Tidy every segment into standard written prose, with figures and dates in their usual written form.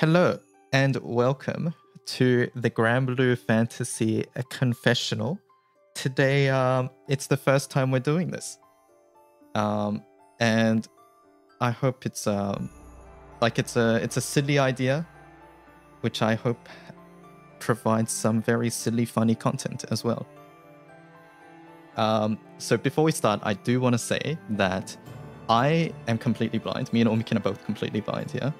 Hello and welcome to the Granblue Fantasy Confessional. Today, it's the first time we're doing this. And I hope it's a silly idea, which I hope provides some very silly, funny content as well. So before we start, I do want to say that I am completely blind. Me and Omikin are both completely blind here.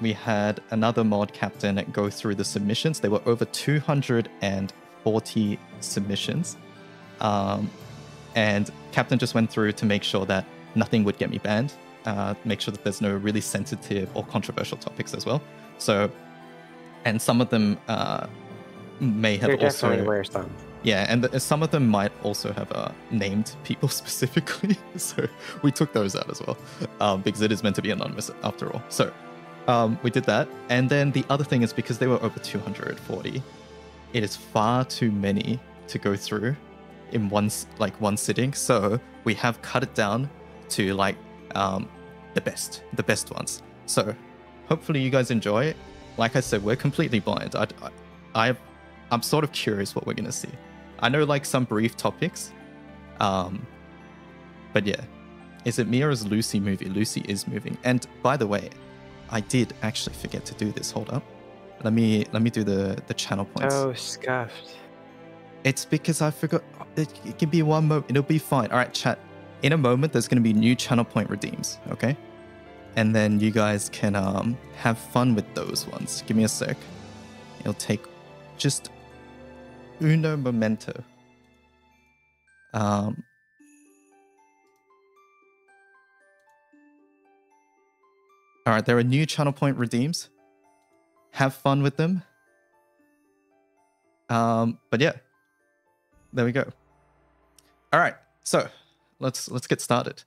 We had another mod captain go through the submissions. There were over 240 submissions. And captain just went through to make sure that nothing would get me banned. Make sure that there's no really sensitive or controversial topics as well. So, and some of them may have also... Yeah, and some of them might also have named people specifically, so we took those out as well, because it is meant to be anonymous after all. So we did that, and then the other thing is because they were over 240, it is far too many to go through in one sitting, so we have cut it down to like the best ones. So hopefully you guys enjoy it. Like I said, we're completely blind. I'm sort of curious what we're gonna see. I know like some brief topics, but yeah. Is it me or is Lucy moving? Lucy is moving. And by the way, I did actually forget to do this. Hold up. Let me do the channel points. Oh, scuffed. It's because I forgot. It can be one moment. It'll be fine. All right, chat. In a moment, there's gonna be new channel point redeems. Okay, and then you guys can have fun with those ones. Give me a sec. It'll take just uno momento. All right, there are new channel point redeems. Have fun with them. But yeah, there we go. All right, so let's get started.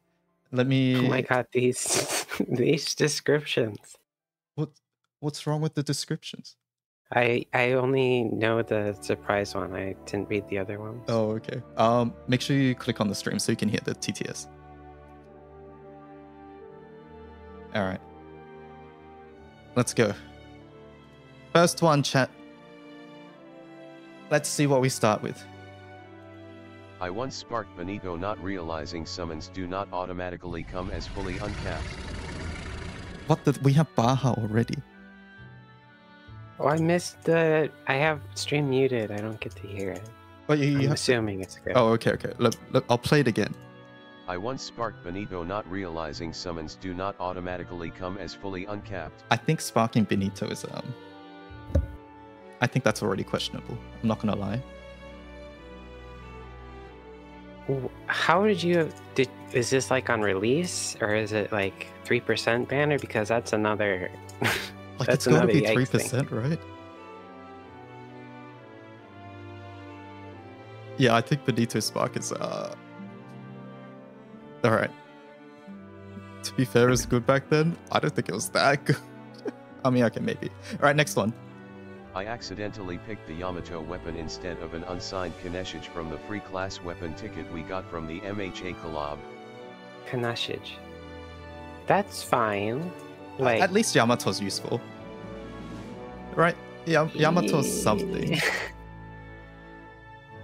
Let me. Oh my god, these these descriptions. What's wrong with the descriptions? I only know the surprise one. I didn't read the other one. Oh, okay. Make sure you click on the stream so you can hear the TTS. All right. Let's go. First one, chat. Let's see what we start with. I once sparked Benito, not realizing summons do not automatically come as fully uncapped. What the? We have Baja already. Oh, I missed the... I have stream muted. I don't get to hear it. But I'm assuming it's good. Oh, okay, okay. Look, I'll play it again. I once sparked Benito, not realizing summons do not automatically come as fully uncapped. I think sparking Benito is... I think that's already questionable. I'm not gonna lie. How did you... Is this like on release? Or is it like 3% banner? Because that's another... Like that's, it's gotta be 3%, right? Yeah, I think Benito Spark is alright. To be fair, it was good back then. I don't think it was that good. I mean, okay, maybe. Alright, next one. I accidentally picked the Yamato weapon instead of an unsigned Kaneshige from the free class weapon ticket we got from the MHA collab. Kaneshige. That's fine. Like, at least Yamato's useful, right? Yeah, Yamato's something.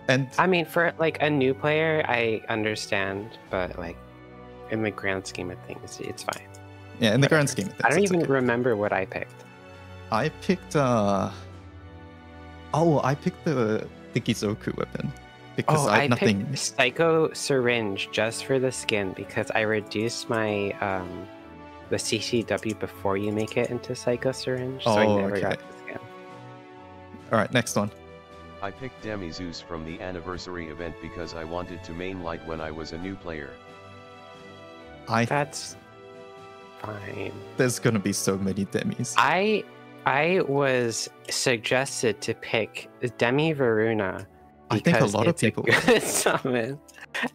And I mean, for like a new player, I understand, but like in the grand scheme of things, it's fine. Yeah, in the grand scheme of things, I don't even remember what I picked. I picked I picked the Gizoku weapon because I had nothing. Picked Psycho Syringe just for the skin because I reduced my the CCW before you make it into Psycho Syringe, so I never got this again. Alright, next one. I picked Demizeus from the anniversary event because I wanted to main light when I was a new player. That's fine. There's gonna be so many Demis. I was suggested to pick Demi Varuna. I think a lot of people summon.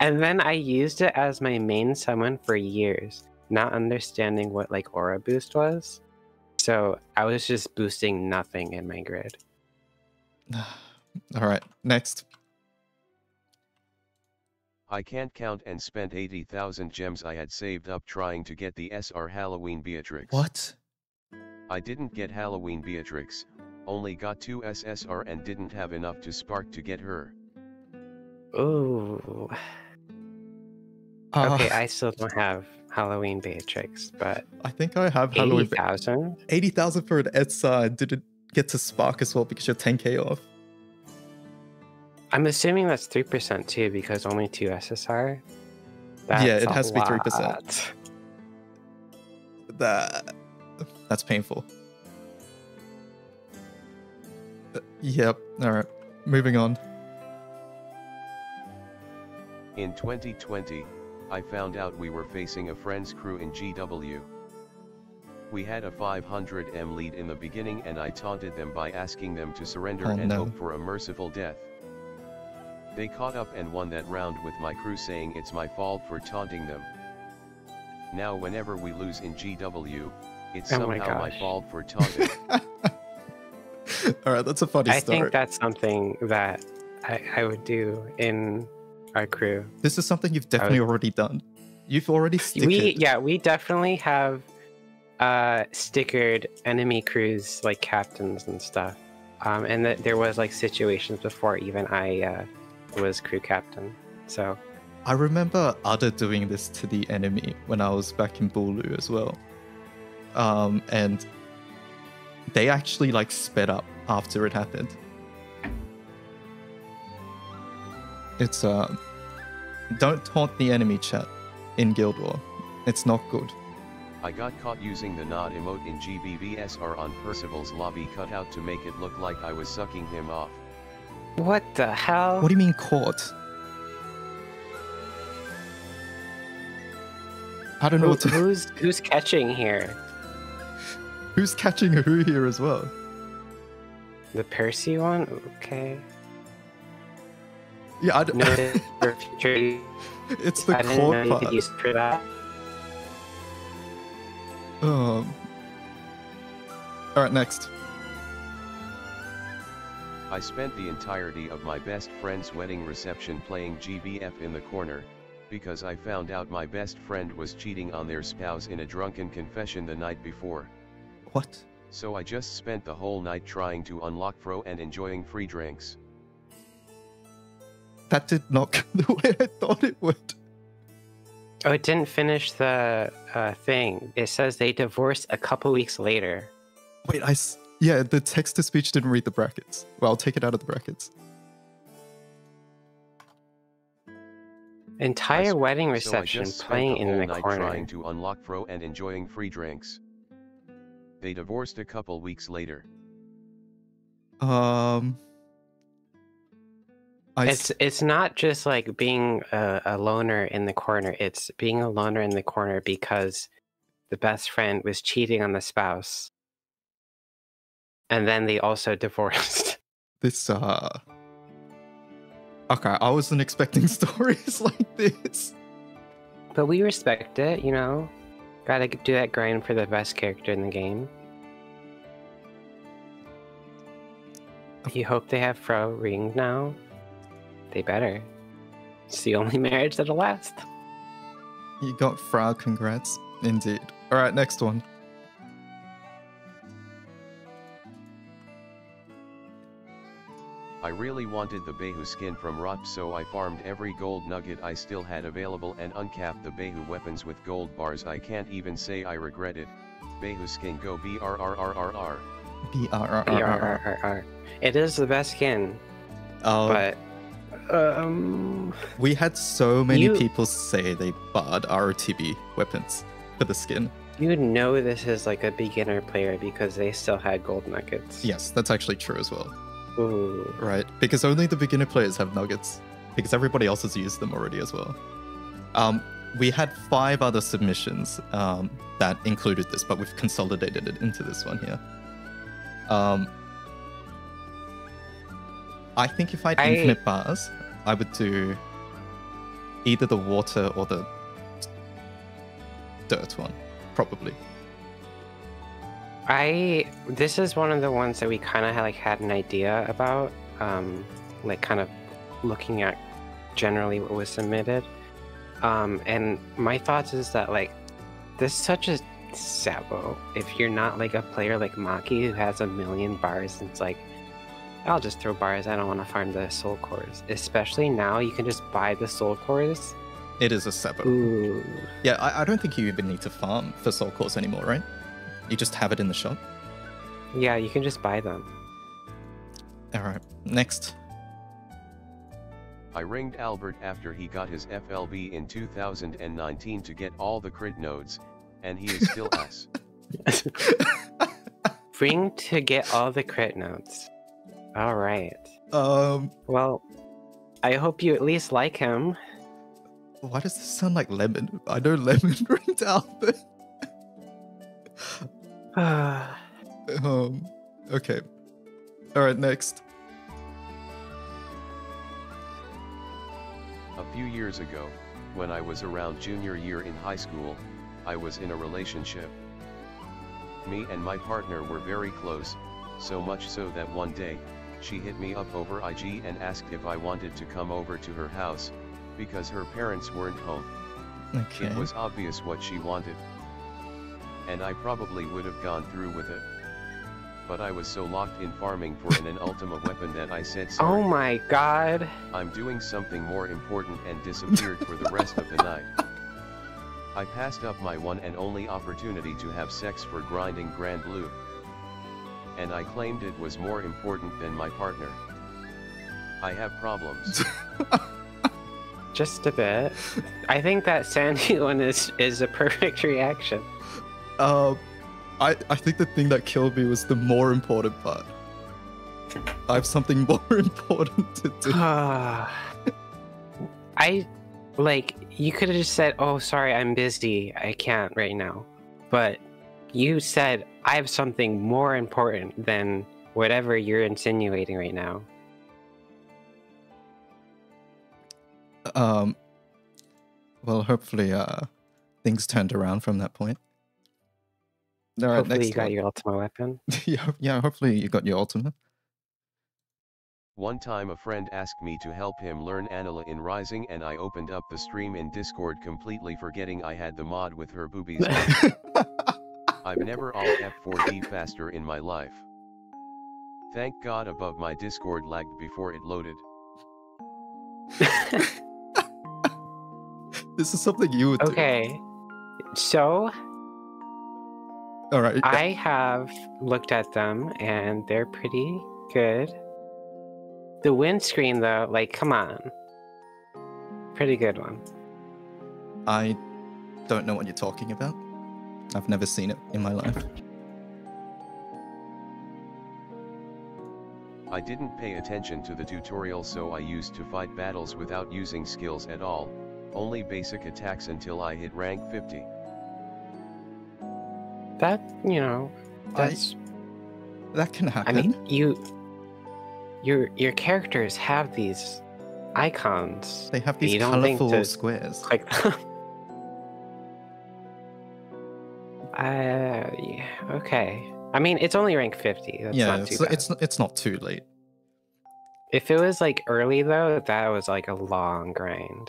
And then I used it as my main summon for years, not understanding what like aura boost was, so I was just boosting nothing in my grid. All right, next. I can't count and spent 80,000 gems I had saved up trying to get the SR Halloween Beatrix. What? I didn't get Halloween Beatrix, only got 2 SSR and didn't have enough to spark to get her. Oh. Okay, I still don't have Halloween Beatrix, but I think I have Halloween Beatrix. 80,000 for an SSR and didn't get to spark as well because you're 10k off. I'm assuming that's 3% too, because only 2 SSR. That's yeah, it has to be 3%. That's painful. Yep. All right. Moving on. In 2020, I found out we were facing a friend's crew in GW. We had a 500M lead in the beginning, and I taunted them by asking them to surrender and hope for a merciful death. They caught up and won that round with my crew saying it's my fault for taunting them. Now whenever we lose in GW, it's somehow my fault for taunting. Alright, that's a funny start. I think that's something that I would do in our crew. This is something you've definitely already done. You've already stickered. We definitely have stickered enemy crews, like captains and stuff. And that there was like situations before even I was crew captain. So I remember Ada doing this to the enemy when I was back in Bulu as well, and they actually like sped up after it happened. It's don't taunt the enemy, chat, in Guild War. It's not good. I got caught using the nod emote in GBVSR on Percival's lobby cutout to make it look like I was sucking him off. What the hell? What do you mean caught? I don't know what to... Who's catching here? Who's catching who here as well? The Percy one? Okay. Yeah, I don't know. It's the caught part. Use for that. Alright, next. I spent the entirety of my best friend's wedding reception playing GBF in the corner, because I found out my best friend was cheating on their spouse in a drunken confession the night before. What? So I just spent the whole night trying to unlock Fro and enjoying free drinks. That did not go the way I thought it would. Oh, it didn't finish the thing. It says they divorced a couple weeks later. Wait, yeah, the text-to-speech didn't read the brackets. Well, I'll take it out of the brackets. Entire wedding reception playing in the corner. Trying to unlock Fro and enjoying free drinks. They divorced a couple weeks later. It's not just like being a loner in the corner. It's being a loner in the corner because the best friend was cheating on the spouse, and then they also divorced. This okay, I wasn't expecting stories like this. But we respect it, you know. Gotta do that grind for the best character in the game. You hope they have Fro ring now. They better. It's the only marriage that'll last. You got Fra, congrats. Indeed. Alright, next one. I really wanted the Behu skin from ROTB, so I farmed every gold nugget I still had available and uncapped the Behu weapons with gold bars. I can't even say I regret it. Behu skin, go BRRRRR. BRRRRR. It is the best skin. Oh. But we had so many people say they barred ROTB weapons for the skin. You know, this is like a beginner player because they still had gold nuggets. Yes, that's actually true as well. Ooh. Right, because only the beginner players have nuggets, because everybody else has used them already as well. We had 5 other submissions that included this, but we've consolidated it into this one here. I think if I had infinite bars, I would do either the water or the dirt one, probably. This is one of the ones that we kind of like had an idea about, like kind of looking at generally what was submitted. And my thoughts is that like this is such a Sabo. If you're not like a player like Maki who has a million bars, it's like, I'll just throw bars. I don't want to farm the soul cores. Especially now, you can just buy the soul cores. It is a Sabo. Ooh. Yeah, I don't think you even need to farm for soul cores anymore, right? You just have it in the shop. Yeah, you can just buy them. Alright, next. I ringed Albert after he got his FLB in 2019 to get all the crit nodes, and he is still us. Ring to get all the crit nodes. Alright. Well, I hope you at least like him. Why does this sound like Lemon? I know Lemon ringed Albert. Okay. Alright, next. A few years ago, when I was around junior year in high school, I was in a relationship. Me and my partner were very close, so much so that one day, she hit me up over IG and asked if I wanted to come over to her house, because her parents weren't home. Okay. It was obvious what she wanted. And I probably would have gone through with it. But I was so locked in farming for an Ultima weapon that I said, sorry, oh my god, I'm doing something more important, and disappeared for the rest of the night. I passed up my one and only opportunity to have sex for grinding Granblue. And I claimed it was more important than my partner. I have problems. Just a bit. I think that Sandy one is a perfect reaction. I think the thing that killed me was the more important part. I have something more important to do. You could have just said, oh, sorry, I'm busy. I can't right now. But you said, I have something more important than whatever you're insinuating right now. Well, hopefully things turned around from that point. All right, hopefully next you got your Ultima weapon. yeah, hopefully you got your Ultima. One time a friend asked me to help him learn Anila in Rising, and I opened up the stream in Discord completely forgetting I had the mod with her boobies. I've never alt F4D faster in my life. Thank God above my Discord lagged before it loaded. This is something you would do. Okay, so... All right. I have looked at them, and they're pretty good. The windscreen, though, like, come on. Pretty good one. I don't know what you're talking about. I've never seen it in my life. I didn't pay attention to the tutorial, so I used to fight battles without using skills at all, only basic attacks until I hit rank 50. That, you know, that can happen. I mean, your characters have these icons. They have these colorful squares. Click them. Yeah, okay. I mean, it's only rank 50. That's not too bad. It's not too late. If it was like early though, that was like a long grind.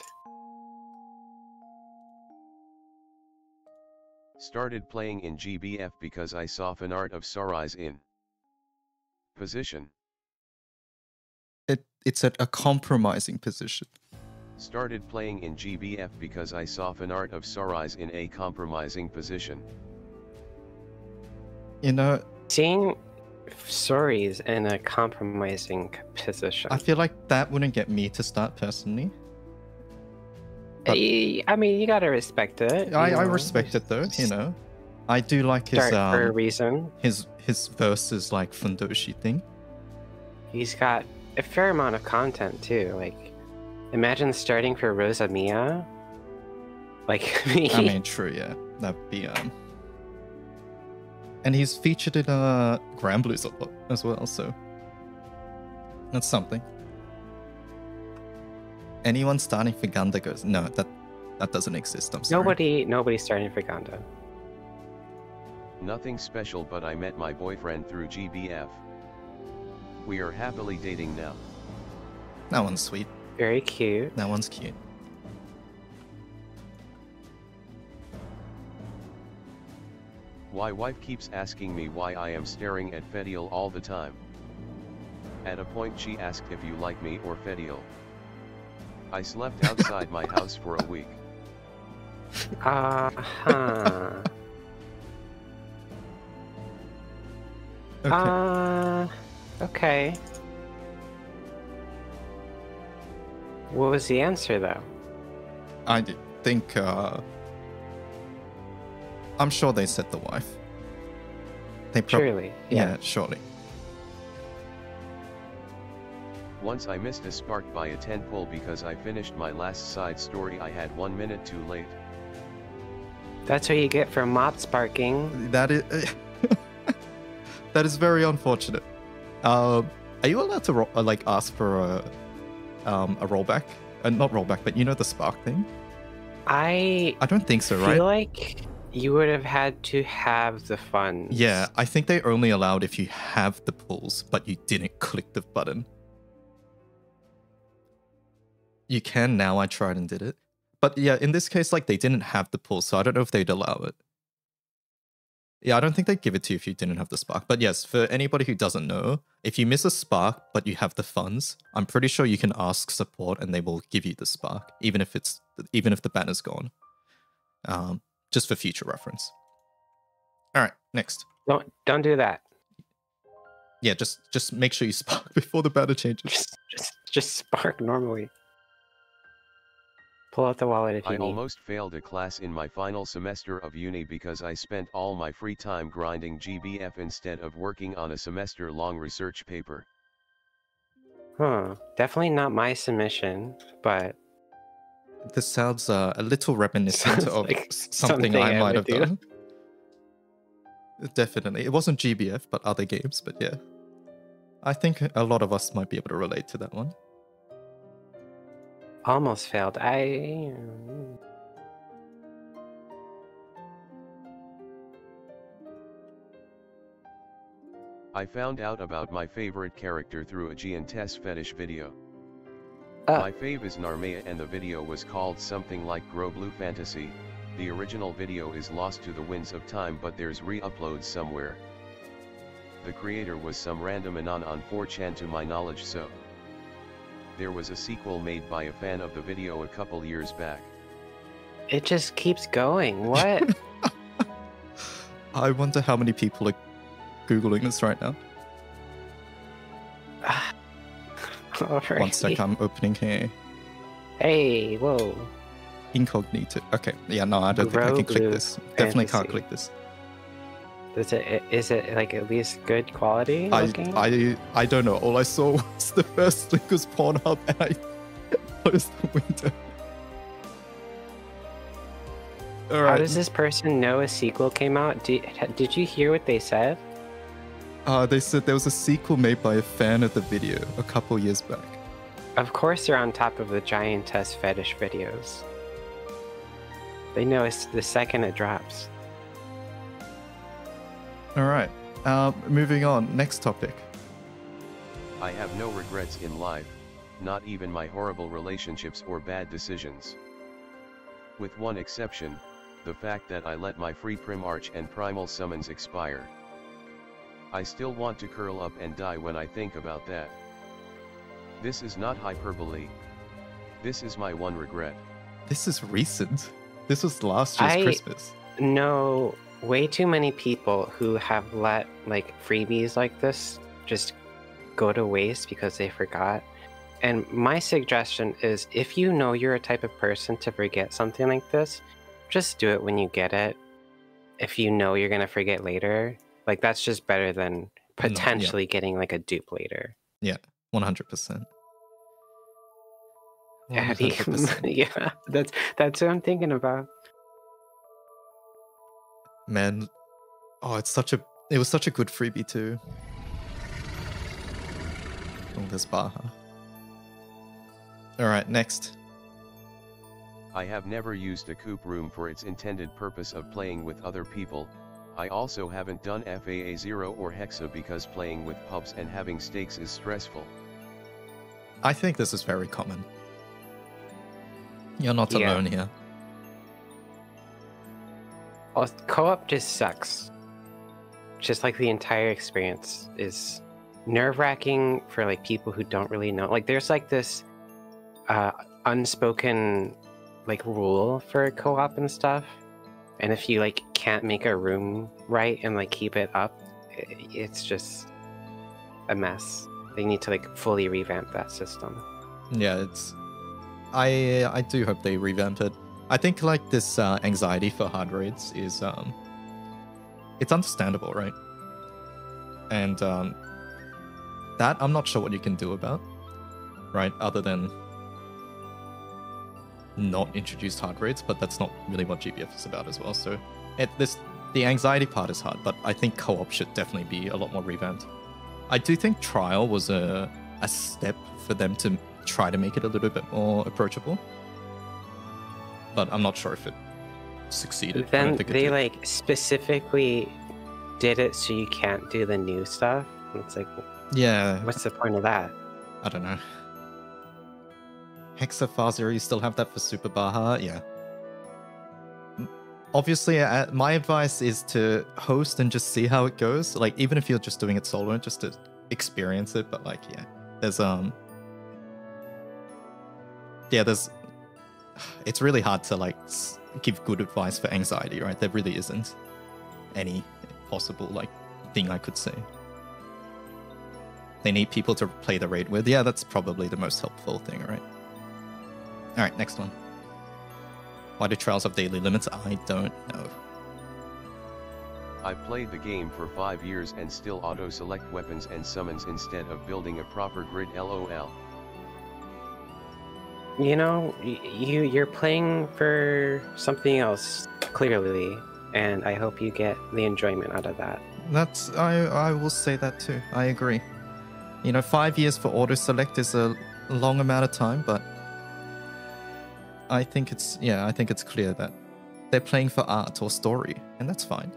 Started playing in GBF because I saw fan art of Sarai's in position. It's at a compromising position. Started playing in GBF because I saw fan art of Sarai's in a compromising position. You know, seeing Sarai's in a compromising position, I feel like that wouldn't get me to start personally. But I mean, you gotta respect it. I respect it though, you know. I do like his for a reason. His versus like Fundoshi thing. He's got a fair amount of content too. Like, imagine starting for Rosa Mia. Like me. I mean, true, yeah. That'd be and he's featured in Granblue's a lot as well, so that's something. Anyone starting for Ganda goes, no, that doesn't exist, I'm sorry. Nobody's starting for Ganda. Nothing special, but I met my boyfriend through GBF. We are happily dating now. That one's sweet. Very cute. That one's cute. Why wife keeps asking me why I am staring at Fediel all the time. At a point she asked if you like me or Fediel. I slept outside my house for a week. Uh-huh. Okay. Okay. What was the answer, though? I think, I'm sure they said the wife. They surely. Yeah, surely. Once I missed a spark by a tentpole because I finished my last side story I had 1 minute too late. That's what you get for mop sparking. That is... that is very unfortunate. Are you allowed to like ask for a rollback? Not rollback, but you know the spark thing? I don't think so, right? I feel like you would have had to have the funds. Yeah, I think they only allowed if you have the pools, but you didn't click the button. You can now, I tried and did it. But yeah, in this case, like, they didn't have the pools, so I don't know if they'd allow it. Yeah, I don't think they'd give it to you if you didn't have the spark. But yes, for anybody who doesn't know, if you miss a spark but you have the funds, I'm pretty sure you can ask support and they will give you the spark, even if the banner's gone. Just for future reference. All right, next. Don't do that. Yeah, just make sure you spark before the banner changes. Just spark normally. Pull out the wallet if you need. I almost failed a class in my final semester of uni because I spent all my free time grinding GBF instead of working on a semester-long research paper. Huh. Definitely not my submission, but... This sounds a little reminiscent of like something I might have done. Definitely. It wasn't GBF, but other games, but yeah. I think a lot of us might be able to relate to that one. Almost failed. I found out about my favorite character through a Giantess fetish video. My fave is Narmea and the video was called something like Granblue Fantasy. The original video is lost to the winds of time but there's re-uploads somewhere. The creator was some random anon on 4chan to my knowledge so. There was a sequel made by a fan of the video a couple years back. It just keeps going. What? I wonder how many people are Googling this right now. Alrighty. One sec, I'm opening here. Hey, whoa. Incognito. Okay, yeah, no, I don't think I can click this. Fantasy. Definitely can't click this. Is it like at least good quality looking? I don't know. All I saw was the first link was Pornhub and I closed the window. All right. How does this person know a sequel came out? Did you hear what they said? They said there was a sequel made by a fan of the video a couple years back. Of course they're on top of the Giantess fetish videos. They know it's the second it drops. Alright, moving on, next topic. I have no regrets in life, not even my horrible relationships or bad decisions. With one exception, the fact that I let my free Prim Arch and Primal Summons expire. I still want to curl up and die when I think about that. This is not hyperbole. This is my one regret. This is recent. This was last year's Christmas. No. Way too many people who have let like freebies like this just go to waste because they forgot. And my suggestion is if you know you're a type of person to forget something like this, just do it when you get it. If you know you're gonna forget later, like that's just better than potentially getting like a dupe later. Yeah, 100%. Yeah, that's what I'm thinking about. Man, oh, it was such a good freebie too. Oh, there's Baja. All right, next. I have never used a coop room for its intended purpose of playing with other people. I also haven't done FAA 0 or Hexa because playing with pubs and having stakes is stressful. I think this is very common. You're not alone here. Co-op just sucks. just like the entire experience is nerve-wracking for like people who don't really know. Like there's like this unspoken like rule for co-op and stuff, and if you like can't make a room right and like keep it up, it's just a mess. They need to like fully revamp that system. Yeah, it's I do hope they revamp it. I think like this anxiety for hard raids is it's understandable, right? And that I'm not sure what you can do about, right? Other than not introduce hard raids, but that's not really what GBF is about as well. So the anxiety part is hard, but I think co-op should definitely be a lot more revamped. I do think trial was a step for them to try to make it a little bit more approachable, but I'm not sure if it succeeded. Then they like specifically did it so you can't do the new stuff. It's like, yeah, what's the point of that? I don't know. Hexafazio, you still have that for Subbaham? Yeah. Obviously, my advice is to host and just see how it goes. Like, even if you're just doing it solo, just to experience it. But like, yeah, there's it's really hard to like give good advice for anxiety, right? There really isn't any possible like thing I could say. They need people to play the raid with. Yeah, that's probably the most helpful thing, right? All right, next one. Why do trials have daily limits? I don't know. I played the game for 5 years and still auto-select weapons and summons instead of building a proper grid, lol. You know, you're playing for something else, clearly, and I hope you get the enjoyment out of that. That's, I will say that too, I agree. You know, 5 years for auto-select is a long amount of time, but I think it's, yeah, I think it's clear that they're playing for art or story, and that's fine.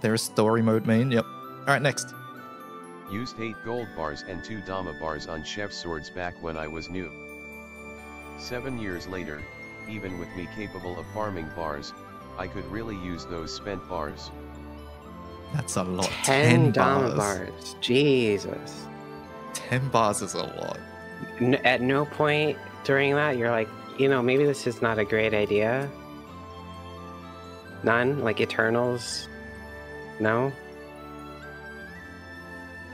There is story mode main, yep. Alright, next. Used 8 gold bars and 2 dama bars on chef swords back when I was new. 7 years later, even with me capable of farming bars, I could really use those spent bars. That's a lot. 10 dama bars. Jesus. 10 bars is a lot. At no point during that you're like, you know, maybe this is not a great idea. None? Like Eternals? No?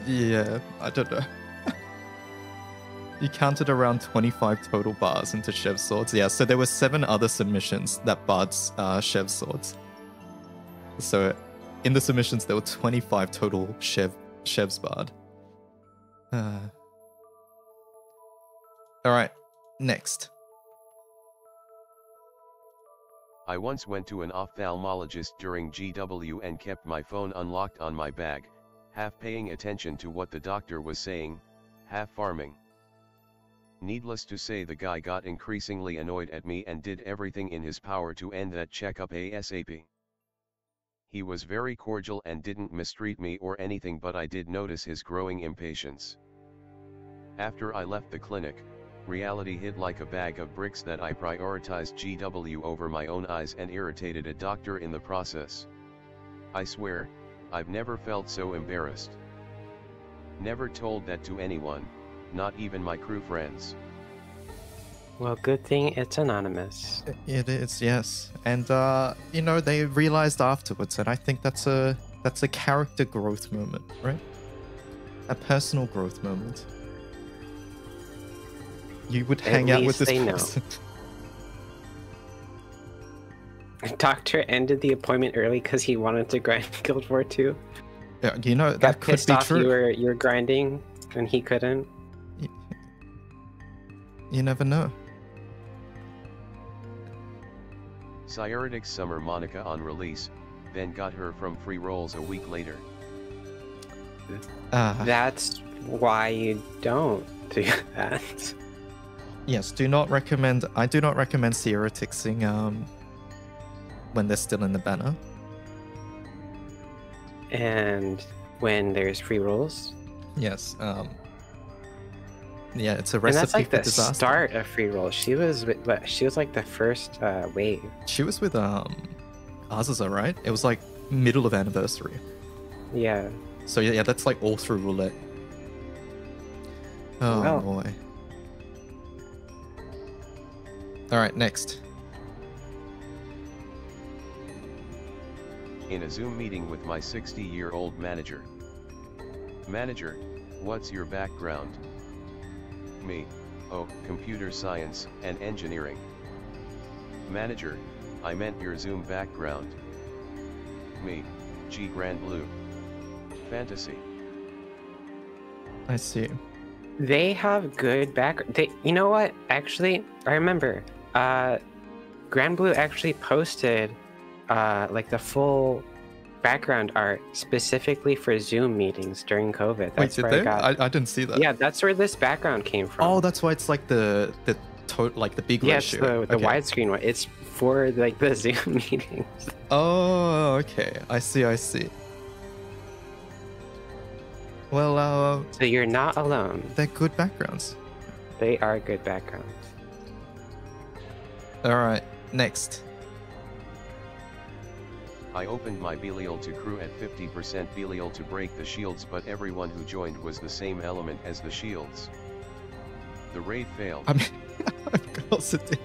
Yeah, I don't know. You counted around 25 total bars into Chev Swords. Yeah, so there were 7 other submissions that barred Chev Swords. So in the submissions there were 25 total Chevs barred. Alright, next. I once went to an ophthalmologist during GW and kept my phone unlocked on my bag, half paying attention to what the doctor was saying, half farming. Needless to say, the guy got increasingly annoyed at me and did everything in his power to end that checkup ASAP. He was very cordial and didn't mistreat me or anything, but I did notice his growing impatience. After I left the clinic, reality hit like a bag of bricks that I prioritized GW over my own eyes and irritated a doctor in the process. I swear, I've never felt so embarrassed. Never told that to anyone, not even my crew friends. Well, good thing it's anonymous. It is, yes. And, you know, they realized afterwards, and I think that's a character growth moment, right? A personal growth moment. You would hang out with this person. Doctor ended the appointment early because he wanted to grind Guild War 2. Yeah, you know, that could be true. You were grinding and he couldn't. You never know. Cyritic Summer Monica on release, then got her from free rolls a week later. That's why you don't do that. Yes, I do not recommend Cyritixing when they're still in the banner. And when there's free rolls? Yes, yeah, it's a recipe for disaster. And that's like the start of free rolls. She was like the first wave. She was with Azazel, right? It was like middle of anniversary. Yeah. So yeah, that's like all through roulette. Oh well. Boy. All right, next. In a Zoom meeting with my 60-year-old manager. Manager, what's your background? Me. Oh, computer science and engineering. Manager, I meant your Zoom background. Me. G. Granblue Fantasy. I see. They have good background. You know what? Actually, I remember. Granblue actually posted like the full background art specifically for Zoom meetings during COVID. That's wait, did they? I didn't see that. Yeah, that's where this background came from. Oh, that's why it's like the big ratio. Yeah, it's the widescreen one. It's for like the Zoom meetings. Oh, okay. I see. I see. Well, so you're not alone. They're good backgrounds. They are good backgrounds. All right, next. I opened my Belial to crew at 50% Belial to break the shields, but everyone who joined was the same element as the shields. The raid failed. I mean, of course it did.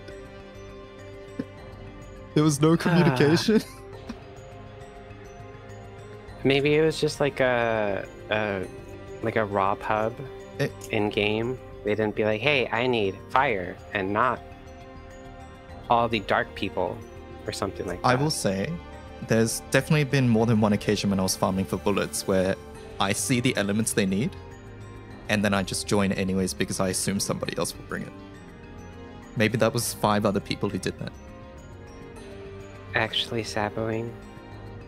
There was no communication. Maybe it was just like a raw pub in game. They didn't be like, hey, I need fire and not all the dark people or something like that. I will say there's definitely been more than one occasion when I was farming for bullets where I see the elements they need and then I just join anyways because I assume somebody else will bring it. Maybe that was 5 other people who did that. Actually saboing?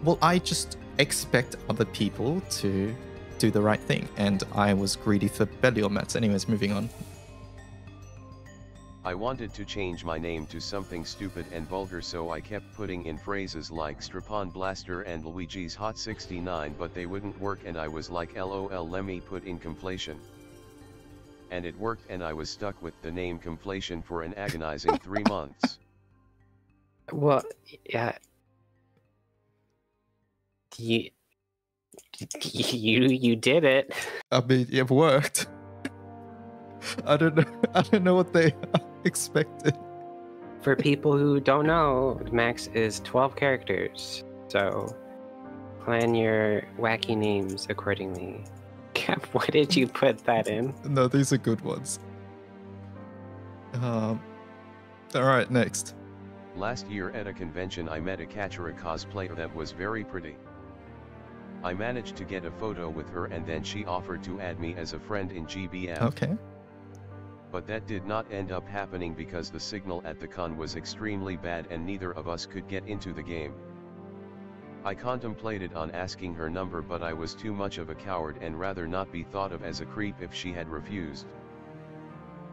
Well, I just expect other people to do the right thing, and I was greedy for Belial mats. Anyways, moving on. I wanted to change my name to something stupid and vulgar, so I kept putting in phrases like Strapon Blaster and Luigi's Hot 69, but they wouldn't work, and I was like, LOL, let me put in Conflation. And it worked, and I was stuck with the name Conflation for an agonizing 3 months. Well, yeah. You did it. I mean, it worked. I don't know what they expected. For people who don't know, max is 12 characters, so plan your wacky names accordingly. Cap, why did you put that in? No, these are good ones. All right, next. Last year at a convention, I met a Kachira cosplayer that was very pretty. I managed to get a photo with her, and then she offered to add me as a friend in GBF. Okay. But that did not end up happening because the signal at the con was extremely bad and neither of us could get into the game. I contemplated on asking her number, but I was too much of a coward and rather not be thought of as a creep if she had refused.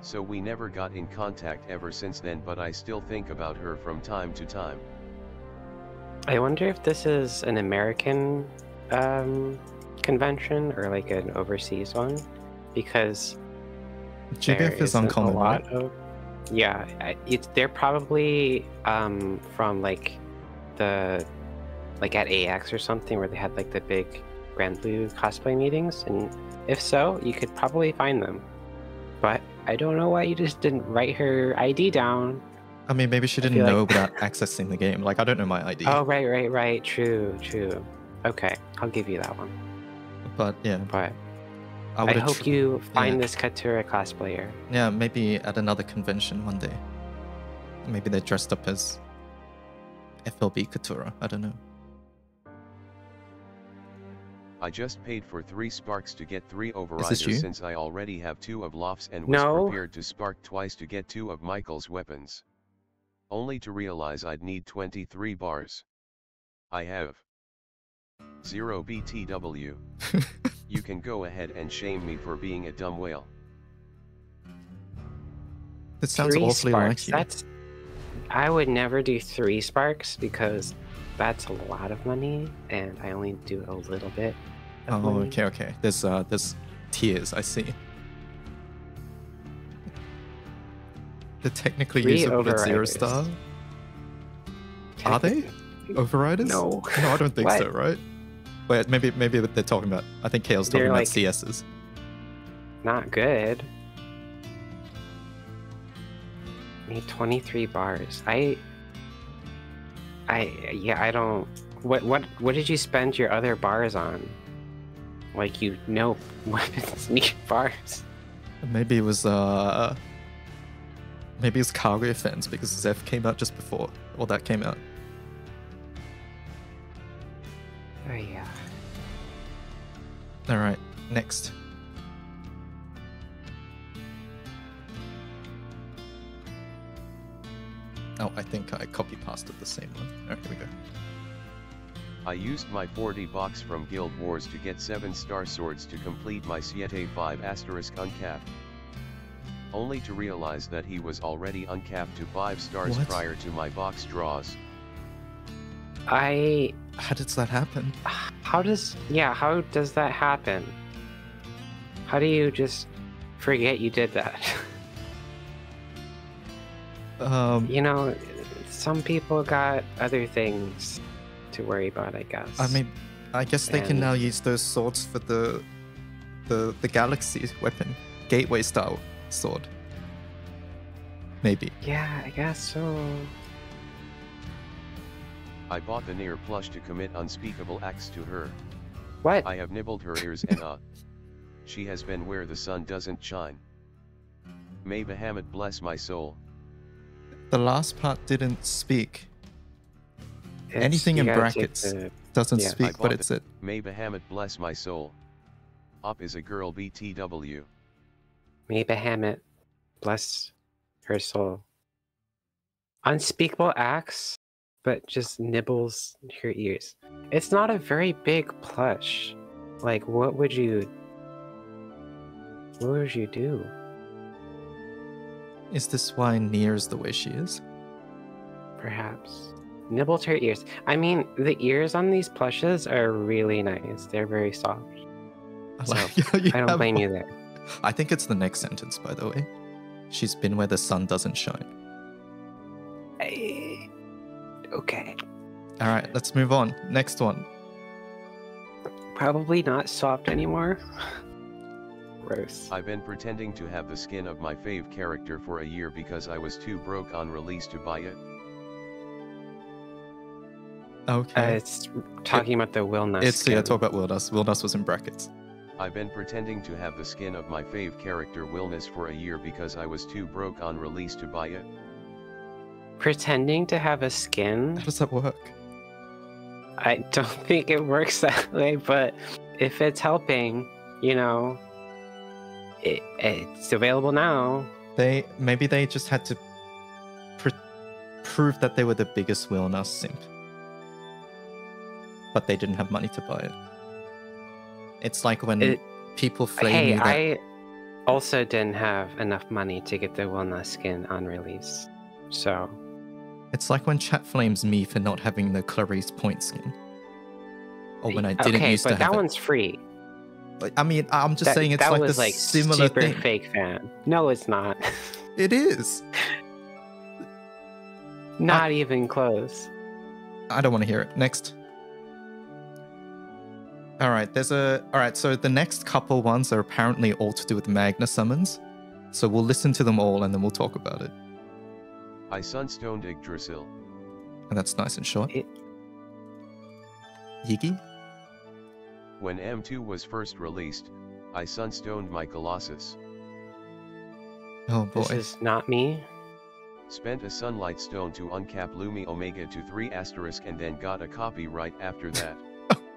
So we never got in contact ever since then, but I still think about her from time to time. I wonder if this is an American convention or like an overseas one, because GBF is uncommon, right? Yeah, they're probably from like at AX or something where they had like the big Granblue cosplay meetings, and if so, you could probably find them. But I don't know why you just didn't write her ID down. I mean, maybe she didn't know about accessing the game. Like, I don't know my ID. Oh, right. True. Okay, I'll give you that one. But yeah. But I hope you find this Katura cosplayer. Yeah, maybe at another convention one day. Maybe they're dressed up as FLB Katura. I don't know. I just paid for 3 sparks to get 3 overriders since I already have 2 of Lof's, and was prepared to spark twice to get 2 of Michael's weapons. Only to realize I'd need 23 bars. I have 0 BTW. You can go ahead and shame me for being a dumb whale. That sounds awfully like you. I would never do 3 sparks because that's a lot of money, and I only do a little bit of money. Okay. There's tiers. I see. The technically usable at 0 star. Are they? overriders? No. No, I don't think so, right? Wait, maybe they're talking about... I think Kale's talking about CSs. Not good. I need 23 bars. Yeah, I don't... What did you spend your other bars on? Like, you know weapons need bars. Maybe it was, Maybe it's cargo fans because Zeph came out just before, or that came out. Oh yeah. All right, next. Oh, I think I copy pasted the same one. All right, here we go. I used my 40 box from Guild Wars to get 7 star swords to complete my Siete 5 asterisk uncapped. Only to realize that he was already uncapped to 5 stars prior to my box draws. How does that happen? How does that happen? How do you just forget you did that? You know, some people got other things to worry about, I guess. I mean, I guess they can now use those swords for the galaxy weapon, gateway style sword. Maybe. Yeah, I guess so. I bought the near plush to commit unspeakable acts to her. What? I have nibbled her ears and she has been where the sun doesn't shine. May Bahamut bless my soul. The last part didn't speak. Anything in brackets doesn't speak, but it's it. May Bahamut bless my soul. Up is a girl BTW. May Bahamut bless her soul. Unspeakable acts, but just nibbles her ears. It's not a very big plush. Like, what would you do? Is this why Nier is the way she is? Perhaps. Nibbled her ears. I mean, the ears on these plushes are really nice. They're very soft. So, I don't blame you there. I think it's the next sentence, by the way. She's been where the sun doesn't shine. Okay. All right, let's move on. Next one. Probably not soft anymore. Gross. I've been pretending to have the skin of my fave character for a year because I was too broke on release to buy it. Okay. It's talking about the Wilnas. Yeah, talk about Wilnas. Wilnas was in brackets. I've been pretending to have the skin of my fave character Wilnas for a year because I was too broke on release to buy it. Pretending to have a skin? How does that work? I don't think it works that way, but if it's helping, you know, it's available now. Maybe they just had to prove that they were the biggest Wilnas simp. But they didn't have money to buy it. It's like when people flame you that... I also didn't have enough money to get the Wilnas skin on release, so... It's like when chat flames me for not having the Clarice point skin. Or when I didn't used to have it. Okay, but that one's free. Like, I mean, I'm just saying it's like a similar thing. That was like super fake fan. No, it's not. It is. Not even close. I don't want to hear it. Next. Alright, so the next couple ones are apparently all to do with Magna summons. So we'll listen to them all and then we'll talk about it. I sunstoned Yggdrasil. And that's nice and short. Yiggy? When M2 was first released, I sunstoned my Colossus. Oh boy. This is not me. Spent a sunlight stone to uncap Lumi Omega to 3 asterisk and then got a copy right after that.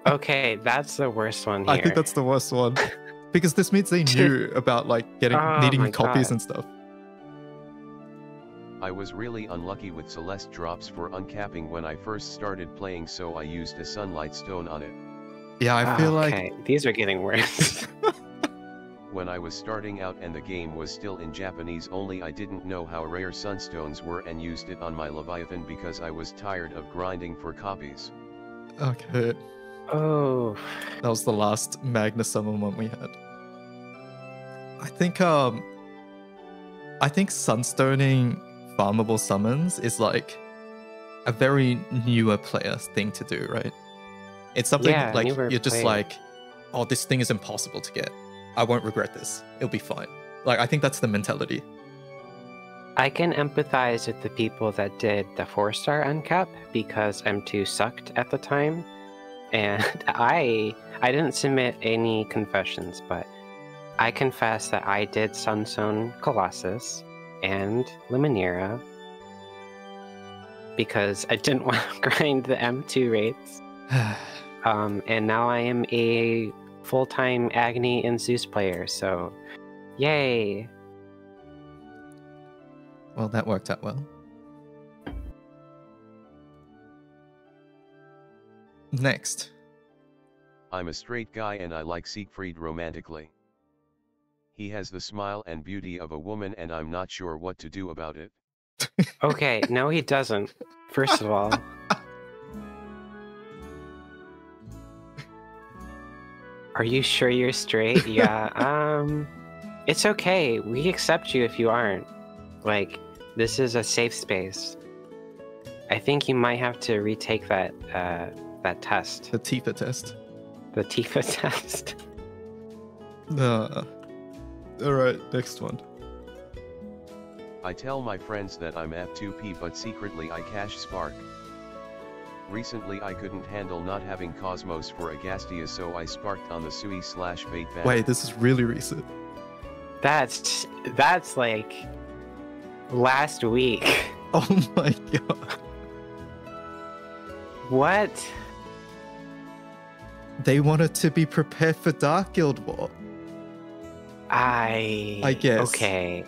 Okay, that's the worst one here. I think that's the worst one. Because this means they knew about, like, needing copies and stuff. I was really unlucky with Celeste drops for uncapping when I first started playing, so I used a sunlight stone on it. Yeah, I feel like... These are getting worse. When I was starting out and the game was still in Japanese only, I didn't know how rare sunstones were and used it on my Leviathan because I was tired of grinding for copies. Okay. Oh, that was the last Magna Summon one we had. I think sunstoning farmable summons is like a very newer player thing to do, right? It's something like you're just like, oh, this thing is impossible to get. I won't regret this. It'll be fine. Like, I think that's the mentality. I can empathize with the people that did the 4-star uncap because M2 sucked at the time. And I didn't submit any confessions, but I confess that I did Sunstone Colossus and Luminera because I didn't want to grind the M2 rates. And now I am a full-time Agni and Zeus player, so yay! Well, that worked out well. Next. I'm a straight guy and I like Siegfried romantically. He has the smile and beauty of a woman and I'm not sure what to do about it. Okay, no he doesn't. First of all. Are you sure you're straight? Yeah, it's okay. We accept you if you aren't. Like, this is a safe space. I think you might have to retake that that test. The Tifa test. The Tifa test. Alright, next one. I tell my friends that I'm F2P but secretly I cash Spark. Recently I couldn't handle not having Cosmos for Agastia so I sparked on the Sui/bait banner. Wait, this is really recent. That's like... last week. Oh my god. What? They wanted to be prepared for Dark Guild War. I guess. Okay.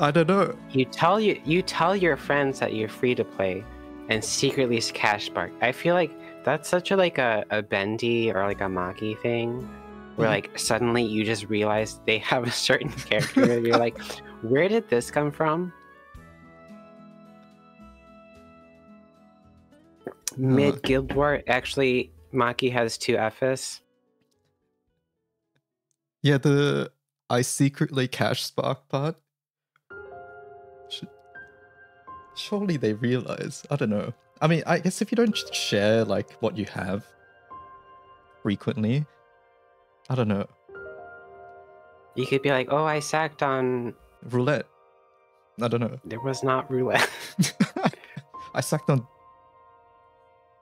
I don't know. You tell your friends that you're free to play and secretly cash bark. I feel like that's such a like a Bendy or like a Maki thing. Where like suddenly you just realize they have a certain character and you're like, where did this come from? Mid Guild War, actually, Maki has 2 Fs. Yeah, the I secretly cash Spark part. Surely they realize. I don't know. I mean, I guess if you don't share like what you have frequently, I don't know. You could be like, oh, I sacked on roulette. I don't know. There was not roulette. I sacked on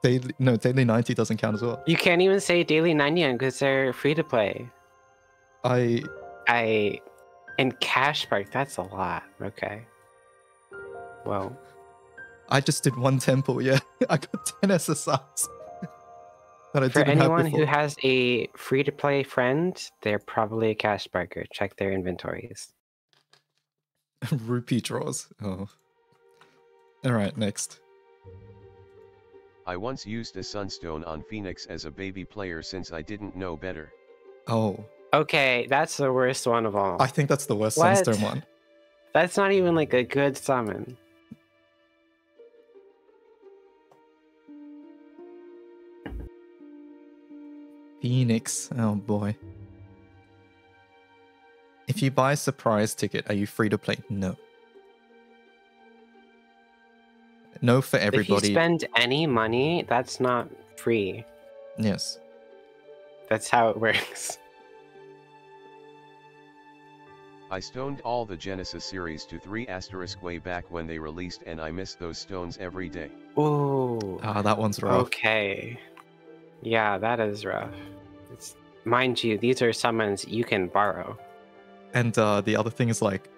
daily. No, daily 90 doesn't count as well. You can't even say daily 90 because they're free to play. I and cash park. That's a lot. Okay. Well, I just did one temple. Yeah, I got 10 SSRs. For anyone who has a free-to-play friend, they're probably a cash barker. Check their inventories. Rupee draws. Oh. Alright, next. I once used a sunstone on Phoenix as a baby player since I didn't know better. Oh. Okay, that's the worst one of all. I think that's the worst sunstone one. That's not even like a good summon. Phoenix, oh boy. If you buy a surprise ticket, are you free to play? No. No for everybody. If you spend any money, that's not free. Yes. That's how it works. I stoned all the Genesis series to 3* way back when they released and I missed those stones every day. Ooh. Ah, that one's rough. Okay. Yeah, that is rough. It's, mind you, these are summons you can borrow. And the other thing is, like,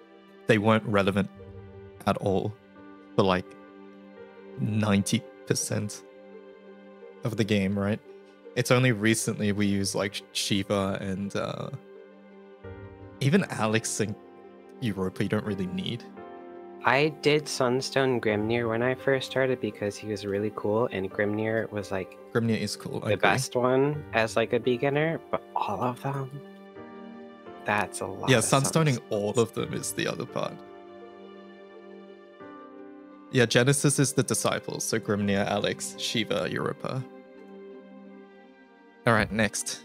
they weren't relevant at all for, like, 90% of the game, right? It's only recently we use, like, Shiva and even Alex and Europa you don't really need. I did Sunstone Grimnir when I first started because he was really cool, and Grimnir was like Grimnir is cool, the best one as like a beginner. But all of them, that's a lot. Yeah, sunstoning all of them is the other part. Yeah, Genesis is the disciples, so Grimnir, Alex, Shiva, Europa. All right, next.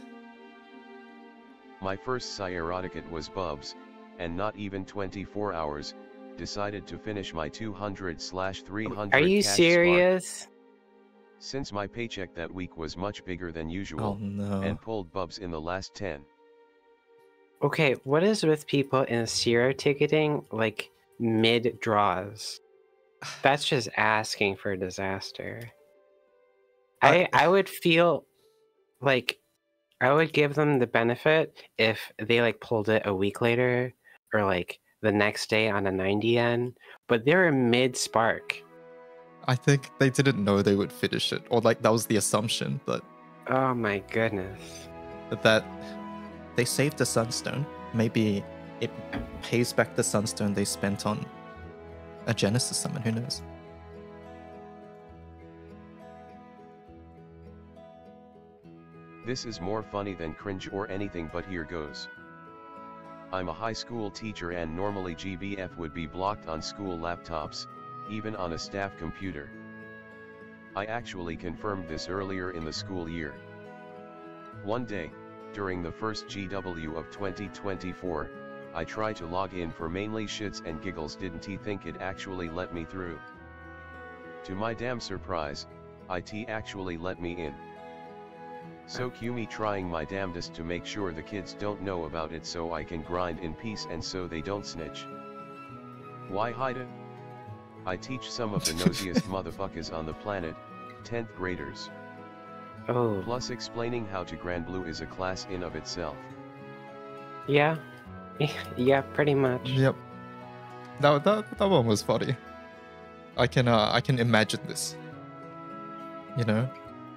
My first Psyerotic was Bubs, and not even 24 hours. decided to finish my 200/300. Are you serious? Since my paycheck that week was much bigger than usual, and pulled bubs in the last 10. Okay, what is with people in zero ticketing, like, mid-draws? That's just asking for disaster. I would feel like I would give them the benefit if they, like, pulled it a week later or, like, the next day on a 90N, but they're a mid-spark. I think they didn't know they would finish it, or like that was the assumption, but... Oh my goodness. That they saved the sunstone. Maybe it pays back the sunstone they spent on a Genesis summon, who knows? This is more funny than cringe or anything, but here goes. I'm a high school teacher and normally GBF would be blocked on school laptops, even on a staff computer. I actually confirmed this earlier in the school year. One day, during the first GW of 2024, I tried to log in for mainly shits and giggles. Didn't he think it actually let me through? To my damn surprise, IT actually let me in. So cue me trying my damnedest to make sure the kids don't know about it so I can grind in peace and so they don't snitch. Why hide it? I teach some of the nosiest motherfuckers on the planet, 10th graders. Oh. Plus explaining how to Granblue is a class in of itself. Yeah. Yeah, pretty much. Yep. That one was funny. I can imagine this. You know?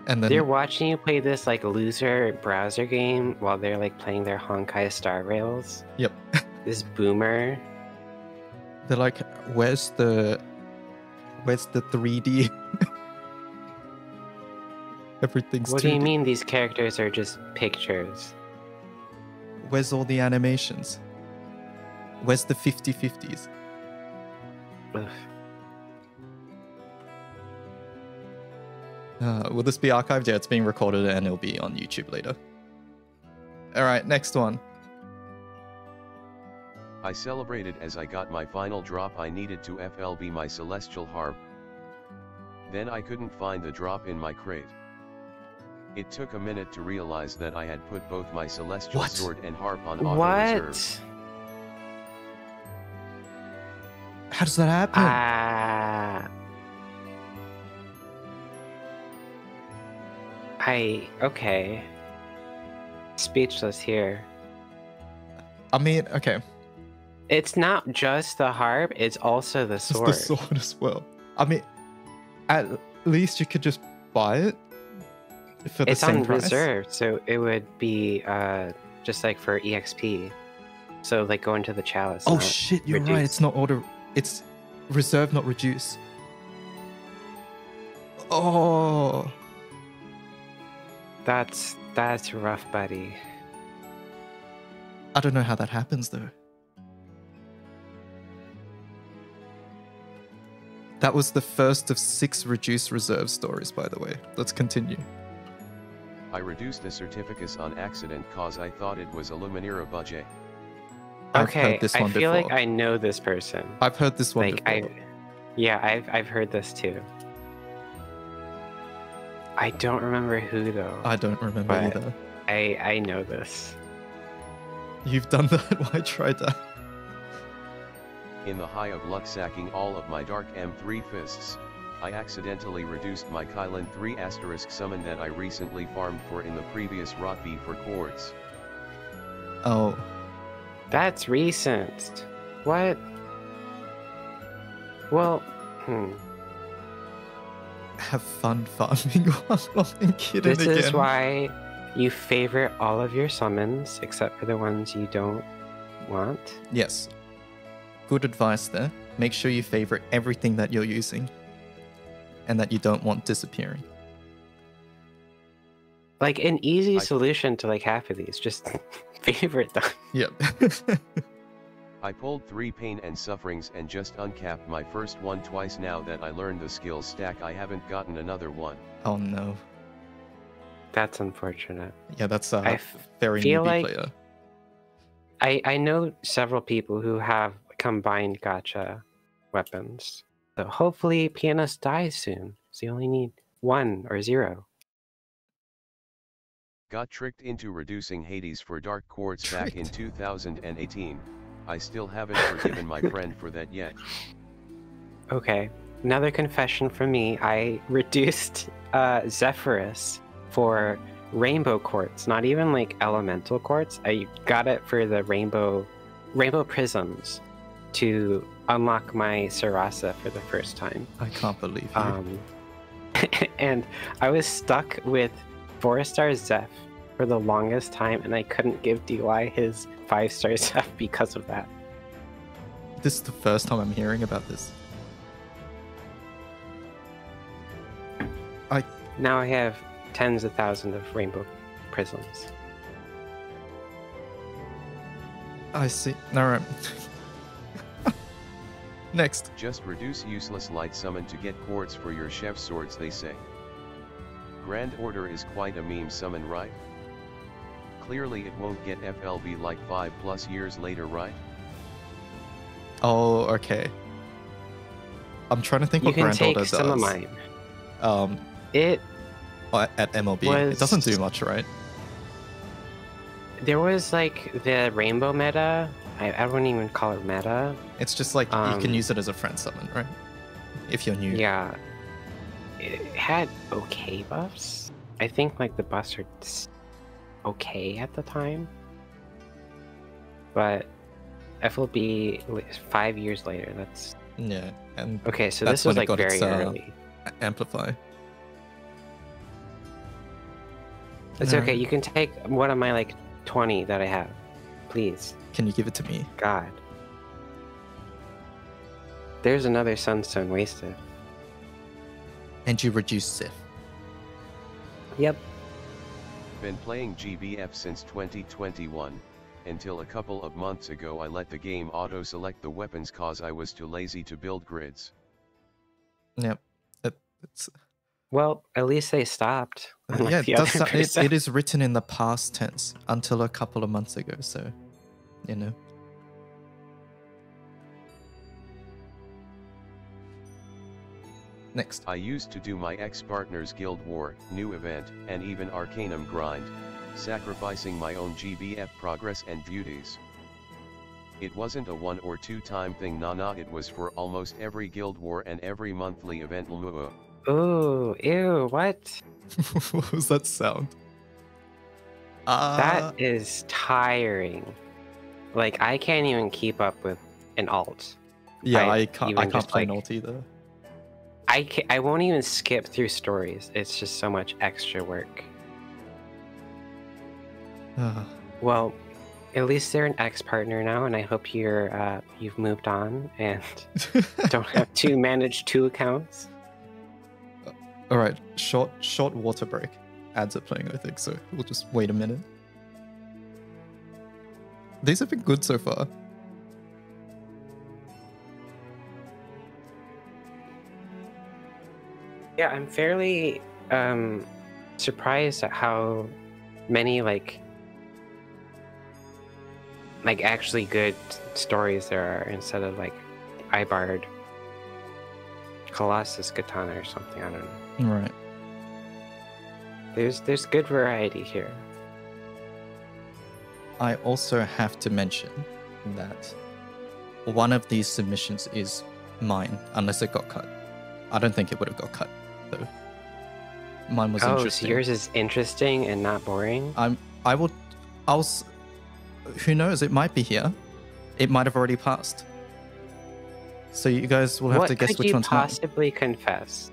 And then they're watching you play this like loser browser game while they're like playing their Honkai Star Rails. Yep. This boomer. They're like, where's the 3D? Everything's 2D. What do you mean these characters are just pictures? Where's all the animations? Where's the 50/50s? Ugh. Will this be archived? Yeah, it's being recorded and it'll be on YouTube later. Alright, next one. I celebrated as I got my final drop I needed to FLB my celestial harp. Then I couldn't find the drop in my crate. It took a minute to realize that I had put both my celestial sword and harp on auto-reserve. How does that happen? Okay. Speechless here. I mean, okay. It's not just the harp, it's also the sword. It's the sword as well. I mean, at least you could just buy it for the same price. It's on reserve, so it would be just like for EXP. So like go into the chalice. Oh shit, you're right. It's not order. It's reserve, not reduce. Oh. That's rough, buddy. I don't know how that happens though. That was the first of 6 reduced reserve stories, by the way. Let's continue. I reduced the certificates on accident cause I thought it was a Luminera budget. Okay, I feel like I know this person. I've heard this one before. Yeah, I've heard this too. I don't remember who though. I don't remember either. I know this. You've done that? Why try that? In the high of luck sacking all of my dark M3 fists, I accidentally reduced my Kylin 3* summon that I recently farmed for in the previous ROTB for quartz. Oh. That's recent. What? Well, Have fun farming while I'm kidding again. This is why you favorite all of your summons, except for the ones you don't want. Yes. Good advice there. Make sure you favorite everything that you're using and that you don't want disappearing. Like an easy solution to like half of these, just favorite them. Yep. I pulled 3 pain and sufferings and just uncapped my first one twice. Now that I learned the skills stack, I haven't gotten another one. Oh no. That's unfortunate. Yeah, that's a very newbie player. I know several people who have combined gacha weapons. So hopefully Pianist dies soon, so you only need 1 or 0. Got tricked into reducing Hades for Dark Quartz back in 2018. I still haven't forgiven my friend for that yet. Okay, another confession from me. I reduced Zephyrus for Rainbow Quartz, not even like Elemental Quartz. I got it for the Rainbow Prisms to unlock my Sarasa for the first time. I can't believe you. And I was stuck with Four-star Zeph for the longest time, and I couldn't give DY his 5-star Zeph because of that. This is the first time I'm hearing about this. Now I have tens of thousands of rainbow prisms. I see. Alright. Next. Just reduce useless light summon to get quartz for your chef swords, they say. Grand Order is quite a meme summon, right? Clearly it won't get FLB like 5+ years later, right? Oh, okay. I'm trying to think what Grand Order does. You can take some of mine. At MLB. It doesn't do much, right? There was like the rainbow meta. I don't even call it meta. It's just like you can use it as a friend summon, right? If you're new. Yeah. It had okay buffs. I think like the buffs are okay at the time. But FLB 5 years later, that's... Yeah. And okay, so this was like very early. Amplify. It's okay, you can take one of my like 20 that I have. Please. Can you give it to me? God. There's another Sunstone wasted. And you reduce Sif. Yep. Been playing GBF since 2021. Until a couple of months ago I let the game auto-select the weapons cause I was too lazy to build grids. Yep. Well, at least they stopped. Yeah, it is written in the past tense until a couple of months ago, so, you know. Next. I used to do my ex-partner's guild war, new event, and even Arcanum grind, sacrificing my own GBF progress and duties. It wasn't a 1- or 2-time thing, nah, it was for almost every guild war and every monthly event. Ooh, ew, what? What was that sound? That is tiring. Like, I can't even keep up with an alt. Yeah, I can't play like, an alt either. I won't even skip through stories. It's just so much extra work. Well, at least they're an ex-partner now, and I hope you're you've moved on and don't have to manage 2 accounts. All right, short water break. Ads are playing, I think, so we'll just wait a minute. These have been good so far. Yeah, I'm fairly surprised at how many like actually good stories there are instead of like Ibard, Colossus Katana or something. I don't know. Right. There's good variety here. I also have to mention that one of these submissions is mine, unless it got cut. I don't think it would have got cut, though. Mine was interesting. Oh, so yours is interesting and not boring? Who knows? It might be here. It might have already passed. So you guys will have to guess which one's mine. What could you possibly confess?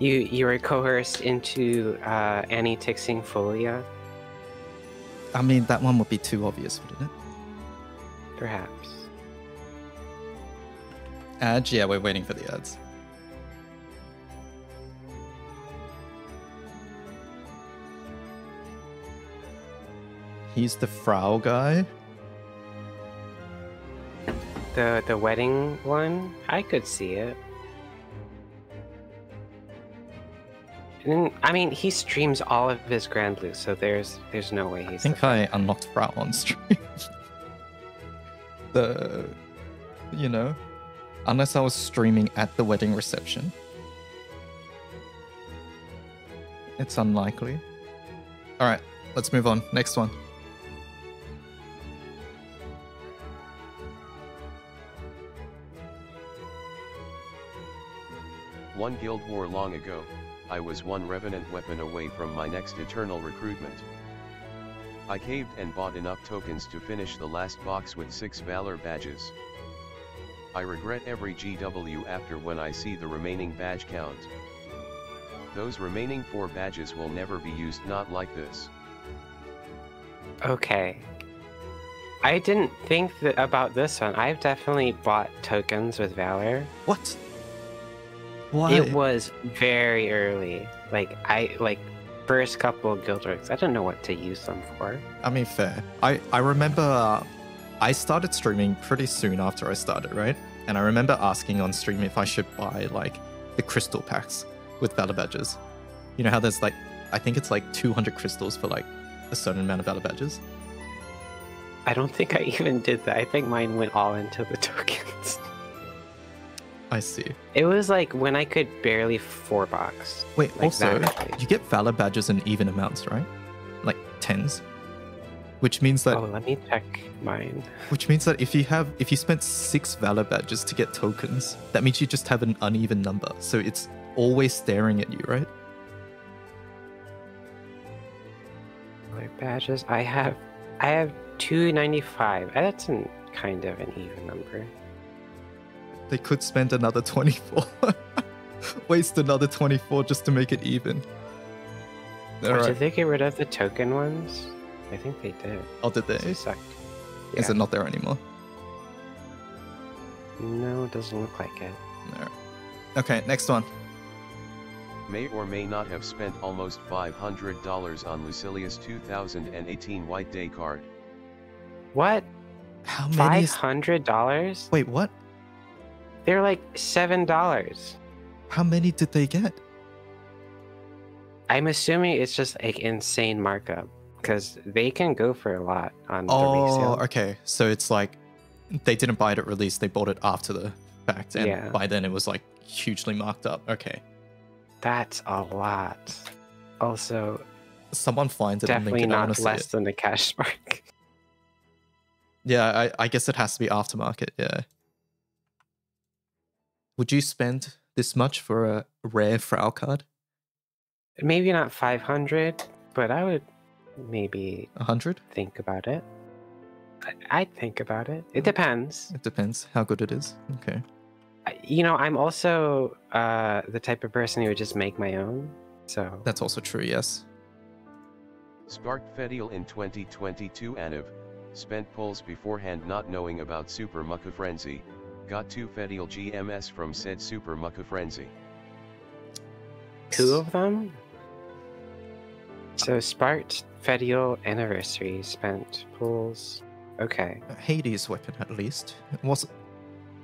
You were coerced into anti-tixing folia? I mean, that one would be too obvious, wouldn't it? Perhaps. Ads? Yeah, we're waiting for the ads. He's the Frau guy? The wedding one? I could see it. And, I mean, he streams all of his Granblue, so there's no way he's... I think I unlocked Frau on stream. the, you know, unless I was streaming at the wedding reception. It's unlikely. All right, let's move on. Next one. One guild war long ago, I was one revenant weapon away from my next eternal recruitment. I caved and bought enough tokens to finish the last box with 6 Valor badges. I regret every GW after when I see the remaining badge count. Those remaining 4 badges will never be used, not like this. Okay. I didn't think about this one. I've definitely bought tokens with Valor. What? Why? It was very early. Like, first couple of guild works, I didn't know what to use them for. I mean, fair. I remember I started streaming pretty soon after I started, right? And I remember asking on stream if I should buy, like, the crystal packs with Valor Badges. You know how there's, like, I think it's, like, 200 crystals for, like, a certain amount of Valor Badges? I don't think I even did that. I think mine went all into the tokens. I see. It was like when I could barely 4 box. Wait, like also, you get Valor Badges in even amounts, right? Like 10s. Which means that... Oh, let me check mine. Which means that if you spent 6 Valor Badges to get tokens, that means you just have an uneven number. So it's always staring at you, right? Valor Badges, I have 295. That's kind of an even number. They could spend another 24. Waste another 24 just to make it even. Right. Did they get rid of the token ones? I think they did. Oh, did they? It sucked. Yeah. Is it not there anymore? No, it doesn't look like it. No. Okay, next one. May or may not have spent almost $500 on Lucilia's 2018 White Day card. What? How many? $500? Wait, what? They're like $7. How many did they get? I'm assuming it's just like insane markup because they can go for a lot on the resale. Oh, okay. So it's like they didn't buy it at release; they bought it after the fact, and by then it was like hugely marked up. Okay, that's a lot. Also, someone finds it definitely and not less than the cash mark. Yeah, I guess it has to be aftermarket. Yeah. Would you spend this much for a rare Frau card? Maybe not 500, but I would maybe 100. Think about it. I'd think about it. It depends. It depends how good it is. Okay. You know, I'm also the type of person who would just make my own. So that's also true. Yes. Sparked Fediel in 2022. Aniv spent polls beforehand, not knowing about Super Mucka Frenzy. Got 2 Fediel GMS from said Super Mucka Frenzy. 2 of them? So Sparked, Fediel, Anniversary, Spent, Pools. Okay. Hades weapon at least.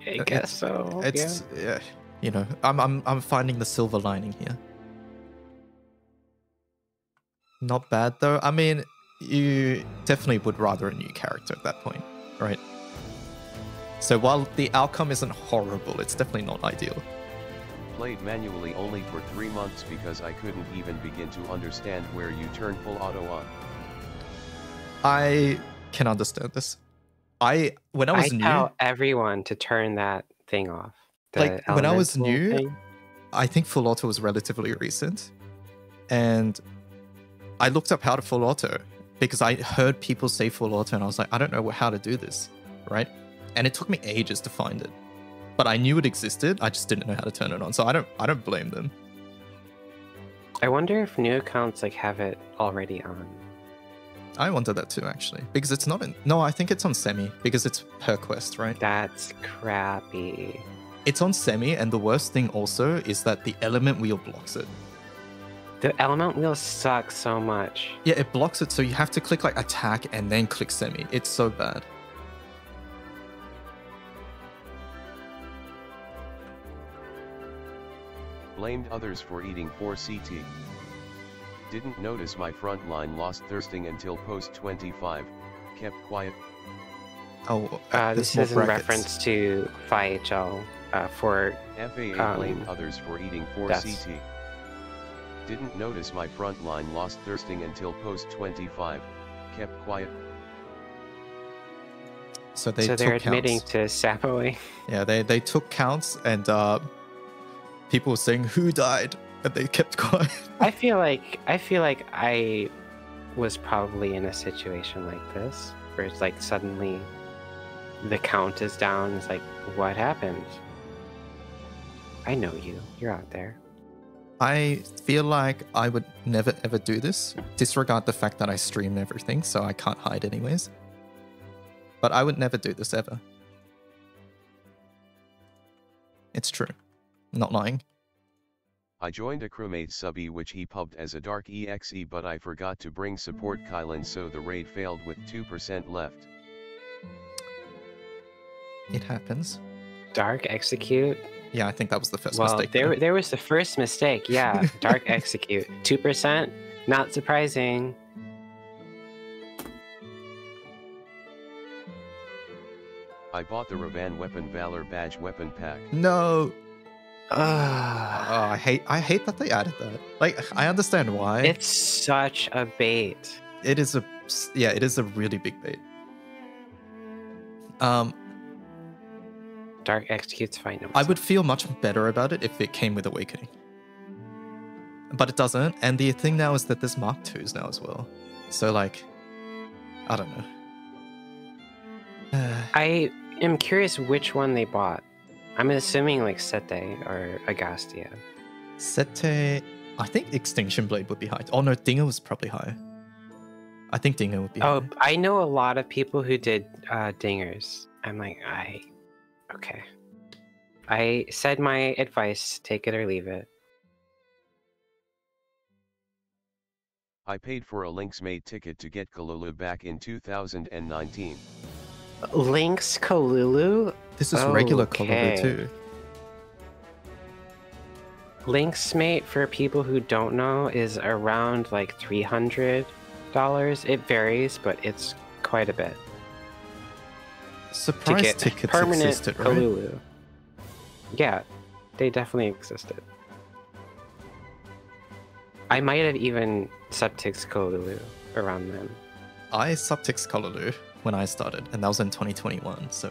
I guess so. It's yeah. You know, I'm finding the silver lining here. Not bad though. I mean, you definitely would rather a new character at that point, right? So while the outcome isn't horrible, it's definitely not ideal. Played manually only for 3 months because I couldn't even begin to understand where you turn full auto on. I can understand this. When I was new, I tell everyone to turn that thing off. Like when I was new, I think full auto was relatively recent, and I looked up how to full auto because I heard people say full auto, and I was like, I don't know how to do this, right? And it took me ages to find it, but I knew it existed. I just didn't know how to turn it on, so I don't blame them. I wonder if new accounts like have it already on. I wonder that too, actually, because it's not in. No, I think it's on semi because it's per quest, right? That's crappy. It's on semi, and the worst thing also is that the element wheel blocks it. The element wheel sucks so much. Yeah, it blocks it, so you have to click like attack and then click semi. It's so bad. Blamed others for eating 4 CT. Didn't notice my frontline lost thirsting until post 25, kept quiet. Oh, this is in reference to Phi HL for FAA blamed others for eating 4CT. Didn't notice my front line lost thirsting until post 25. Kept quiet. So they they're admitting to sapoing. Yeah, they took counts and people saying who died, and they kept quiet. I feel like I was probably in a situation like this, where it's like suddenly the count is down. It's like, what happened? I know you. You're out there. I feel like I would never ever do this. Disregard the fact that I stream everything, so I can't hide anyways. But I would never do this ever. It's true. Not lying. I joined a crewmate subby which he pubbed as a dark exe, but I forgot to bring support Kylin, so the raid failed with 2% left. It happens. Dark execute? Yeah, I think that was the first mistake. There was the first mistake, yeah. Dark execute. 2%? Not surprising. I bought the Ravan Weapon Valor Badge Weapon Pack. No! I hate that they added that. Like, I understand why. It's such a bait. It is a... yeah, it is a really big bait. Dark Execute's fine. I would feel much better about it if it came with Awakening. But it doesn't, and the thing now is that there's Mark 2s now as well. So, like... I don't know. I am curious which one they bought. I'm assuming like Siete or Agastia. Siete... I think Extinction Blade would be high. Oh no, Dinger was probably high. I think Dinger would be high. Oh, I know a lot of people who did Dingers. I'm like, okay. I said my advice, take it or leave it. I paid for a Lynx-made ticket to get Kalulu back in 2019. Lynx Kalulu? This is regular Kalulu too. Lynx mate, for people who don't know, is around like $300. It varies, but it's quite a bit. Surprise tickets existed, right? Kalulu. Yeah, they definitely existed. I might have even subtix Kalulu around them. I subtix Kalulu when I started, and that was in 2021, so...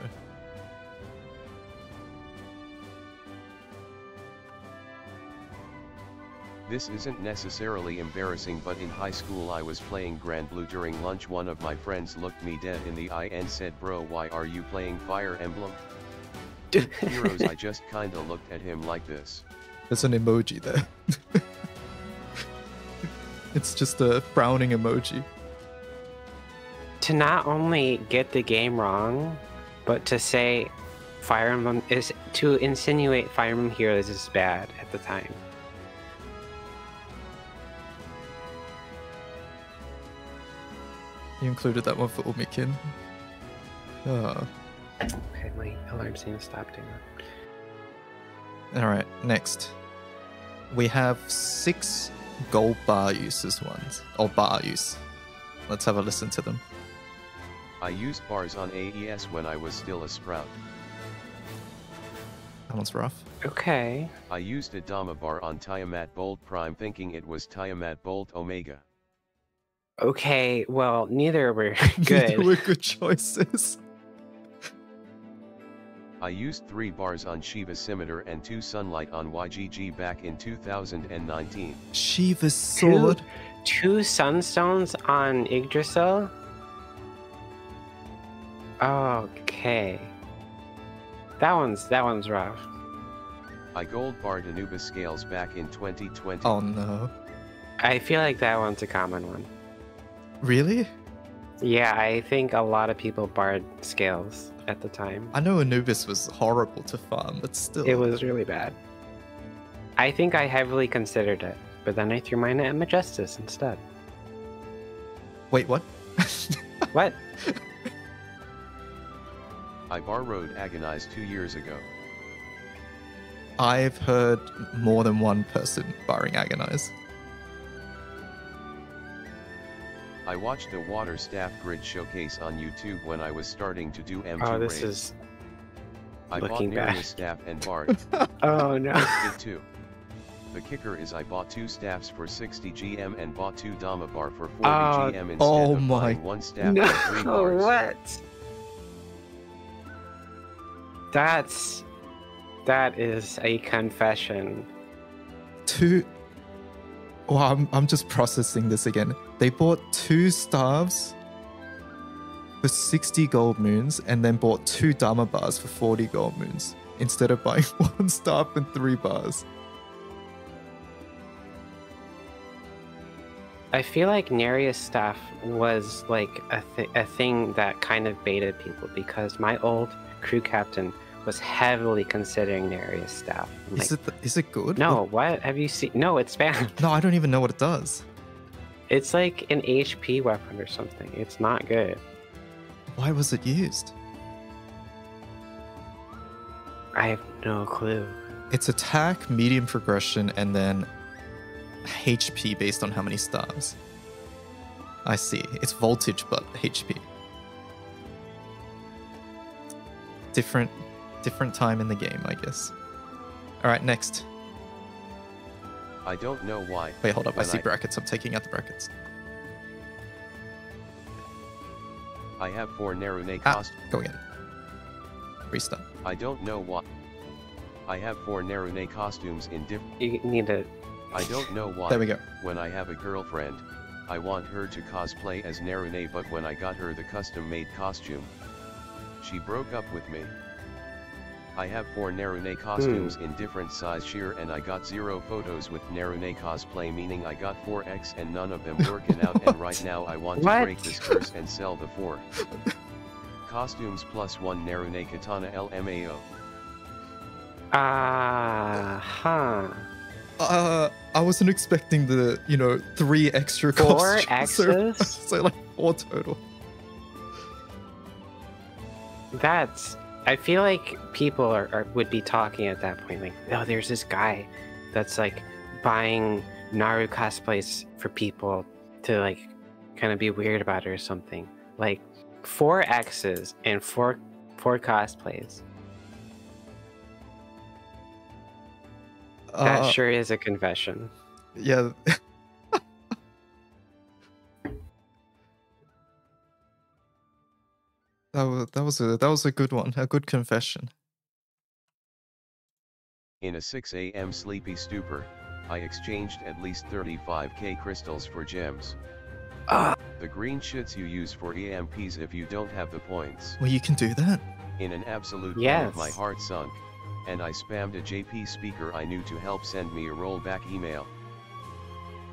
This isn't necessarily embarrassing, but in high school I was playing Granblue during lunch. One of my friends looked me dead in the eye and said, "Bro, why are you playing Fire Emblem?" Heroes, I just kinda looked at him like this. There's an emoji there. It's just a frowning emoji. To not only get the game wrong, but to say Fire Emblem is to insinuate Fire Emblem Heroes is bad at the time. You included that one for Ulmikin. Oh. Okay, my alarm seems to stop doing that. Alright, next. We have 6 gold bar uses ones. Or bar use. Let's have a listen to them. I used bars on AES when I was still a sprout. That one's rough. Okay. I used a Dama bar on Tiamat Bolt Prime thinking it was Tiamat Bolt Omega. Okay, well, neither were good. Neither were good choices. I used 3 bars on Shiva Scimitar and 2 Sunlight on YGG back in 2019. Shiva's sword? 2 Sunstones on Yggdrasil? Okay. That one's rough. I gold barred Anubis Scales back in 2020. Oh no. I feel like that one's a common one. Really? Yeah, I think a lot of people barred Scales at the time. I know Anubis was horrible to farm, but still. It was really bad. I think I heavily considered it, but then I threw mine at Majestus instead. Wait, what? What? I borrowed Agonize 2 years ago. I've heard more than one person barring Agonize. I watched a water staff grid showcase on YouTube when I was starting to do M2 Oh, this raids. Is I bought Nerune staff and bard. Oh no. Did too. The kicker is I bought 2 staffs for 60 GM and bought 2 Dhamma bar for 40 GM instead of buying 1 staff no, for 3 bars. What? That is a confession. Wow, I'm just processing this again. They bought 2 staffs for 60 gold moons and then bought 2 Dhamma bars for 40 gold moons instead of buying 1 staff and 3 bars. I feel like Nerea's staff was like a thing that kind of baited people, because my old crew captain was heavily considering Nerea's staff. Like, is it good? No, what have you seen? No, it's bad. No, I don't even know what it does. It's like an HP weapon or something. It's not good. Why was it used? I have no clue. It's attack, medium progression, and then HP based on how many stars. I see. It's voltage, but HP. Different time in the game, I guess. All right, next. I don't know why. Wait, hold up. I see brackets. I'm taking out the brackets. I have 4 Nerune cost. Go again. Restart. I don't know why. I have 4 Nerune costumes in different. You need to. I don't know why. There we go. When I have a girlfriend, I want her to cosplay as Nerune, but when I got her the custom-made costume, she broke up with me. I have 4 Nerune costumes in different size sheer, and I got 0 photos with Nerune cosplay, meaning I got 4X and none of them working out, and right now I want to break this curse and sell the 4. Costumes plus 1 Nerune katana LMAO. Ah-ha. I wasn't expecting the, 3 extra costumes. 4 extras? So like 4 total. I feel like people would be talking at that point, like, oh, there's this guy that's like buying Naru cosplays for people to like kind of be weird about it or something. Like 4 X's and four cosplays. That sure is a confession. Yeah. That was a good one, a good confession. In a 6 a.m. sleepy stupor, I exchanged at least 35k crystals for gems. The green shits you use for EMPs if you don't have the points. Well, you can do that. In an absolute panic, my heart sunk, and I spammed a JP speaker I knew to help send me a rollback email.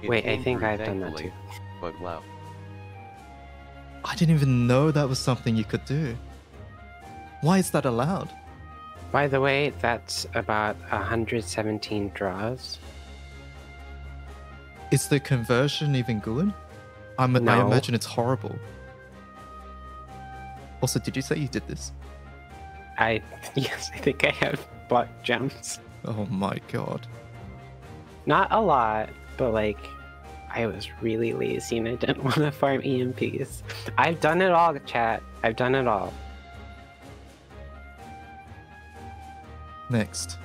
Wait, I think I've done that too. But wow. I didn't even know that was something you could do. Why is that allowed? By the way, that's about 117 draws. Is the conversion even good? No. I imagine it's horrible. Also, did you say you did this? Yes, I think I have bought gems. Oh my god. Not a lot, but like, I was really lazy and I didn't want to farm EMPs. I've done it all, chat. I've done it all. Next.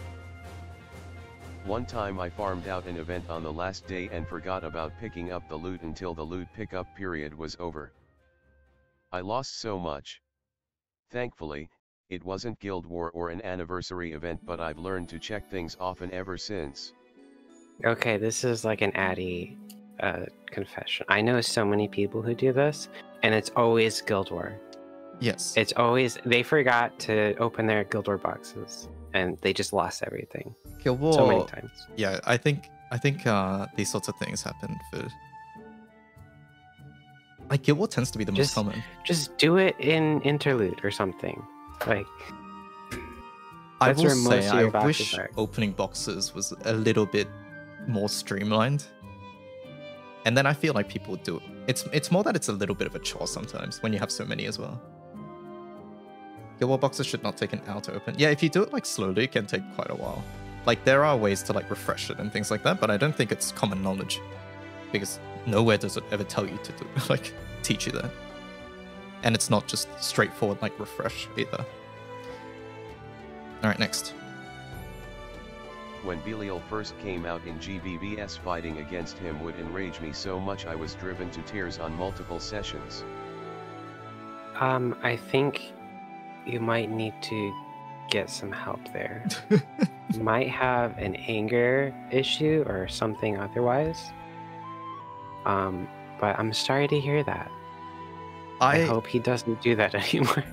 One time I farmed out an event on the last day and forgot about picking up the loot until the loot pickup period was over. I lost so much. Thankfully, it wasn't Guild War or an anniversary event, but I've learned to check things often ever since. Okay, this is like an Addy confession. I know so many people who do this, and it's always Guild War. Yes. It's always, they forgot to open their Guild War boxes, and they just lost everything. Guild War, so many times. Yeah, I think these sorts of things happen for... Like, Guild War tends to be the most common. Just do it in Interlude or something. Like... I will say, I wish opening boxes was a little bit more streamlined. And then I feel like people do it. It's more that it's a little bit of a chore sometimes when you have so many as well. Guild War boxes should not take an hour to open. Yeah, if you do it like slowly, it can take quite a while. Like there are ways to like refresh it and things like that, but I don't think it's common knowledge. because nowhere does it ever tell you to do, like, teach you that. And it's not just straightforward, like, refresh either. Alright, next. When Belial first came out in GBBS, fighting against him would enrage me so much I was driven to tears on multiple sessions. I think you might need to get some help there. You might have an anger issue or something otherwise. But I'm sorry to hear that. I hope he doesn't do that anymore.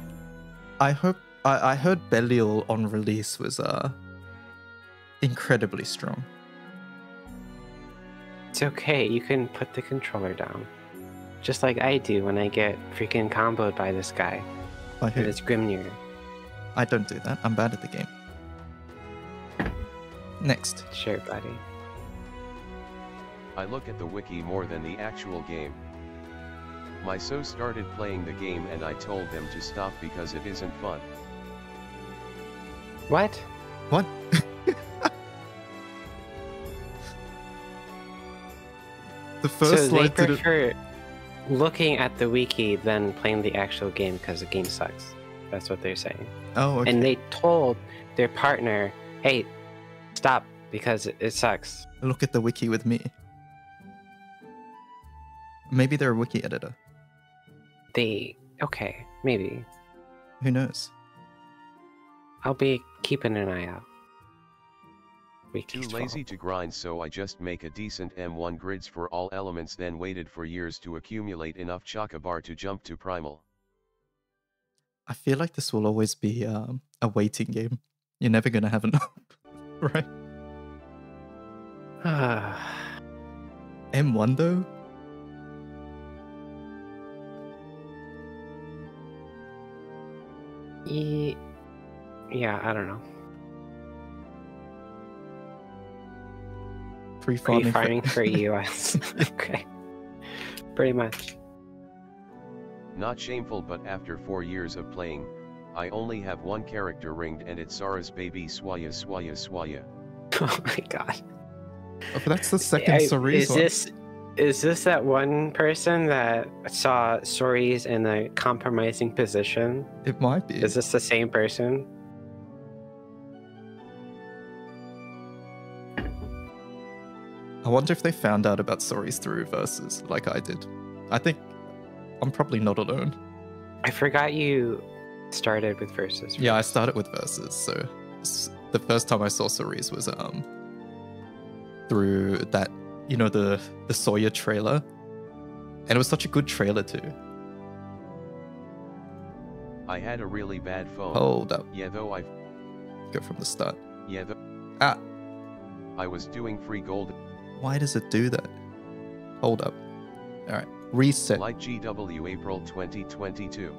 I hope... I heard Belial on release was incredibly strong. It's okay, you can put the controller down. Just like I do when I get freaking comboed by this guy. By who? This Grimnir. I don't do that, I'm bad at the game. Next. Sure, buddy. I look at the wiki more than the actual game. My so started playing the game and I told them to stop because it isn't fun. What? What? The first slide did it. So they prefer looking at the wiki than playing the actual game because the game sucks. That's what they're saying. Oh, okay. And they told their partner, hey, stop because it sucks. Look at the wiki with me. Maybe they're a wiki editor. Okay, maybe. Who knows? I'll be keeping an eye out. Too lazy to grind, so I just make a decent M1 grids for all elements, then waited for years to accumulate enough chocobar to jump to primal. I feel like this will always be a waiting game. You're never going to have enough, right? M1 though? Yeah, I don't know. Pre-farming for US. Okay. Pretty much. Not shameful, but after 4 years of playing, I only have one character ringed and it's Sara's baby Swaya Swaya Swaya. Oh my god. Oh, that's the second Cerise one. Is this that one person that saw Cerise in a compromising position? It might be. Is this the same person? I wonder if they found out about Cerise through verses like I did. I think I'm probably not alone. I forgot you started with verses. Right? Yeah, I started with verses. So the first time I saw Cerise was through that, you know, the Sawyer trailer. And it was such a good trailer too. I had a really bad phone. Hold up. Yeah, though I... Go from the start. Yeah, though... Ah! I was doing free gold. Why does it do that? Hold up. Alright. Reset. Like GW April 2022.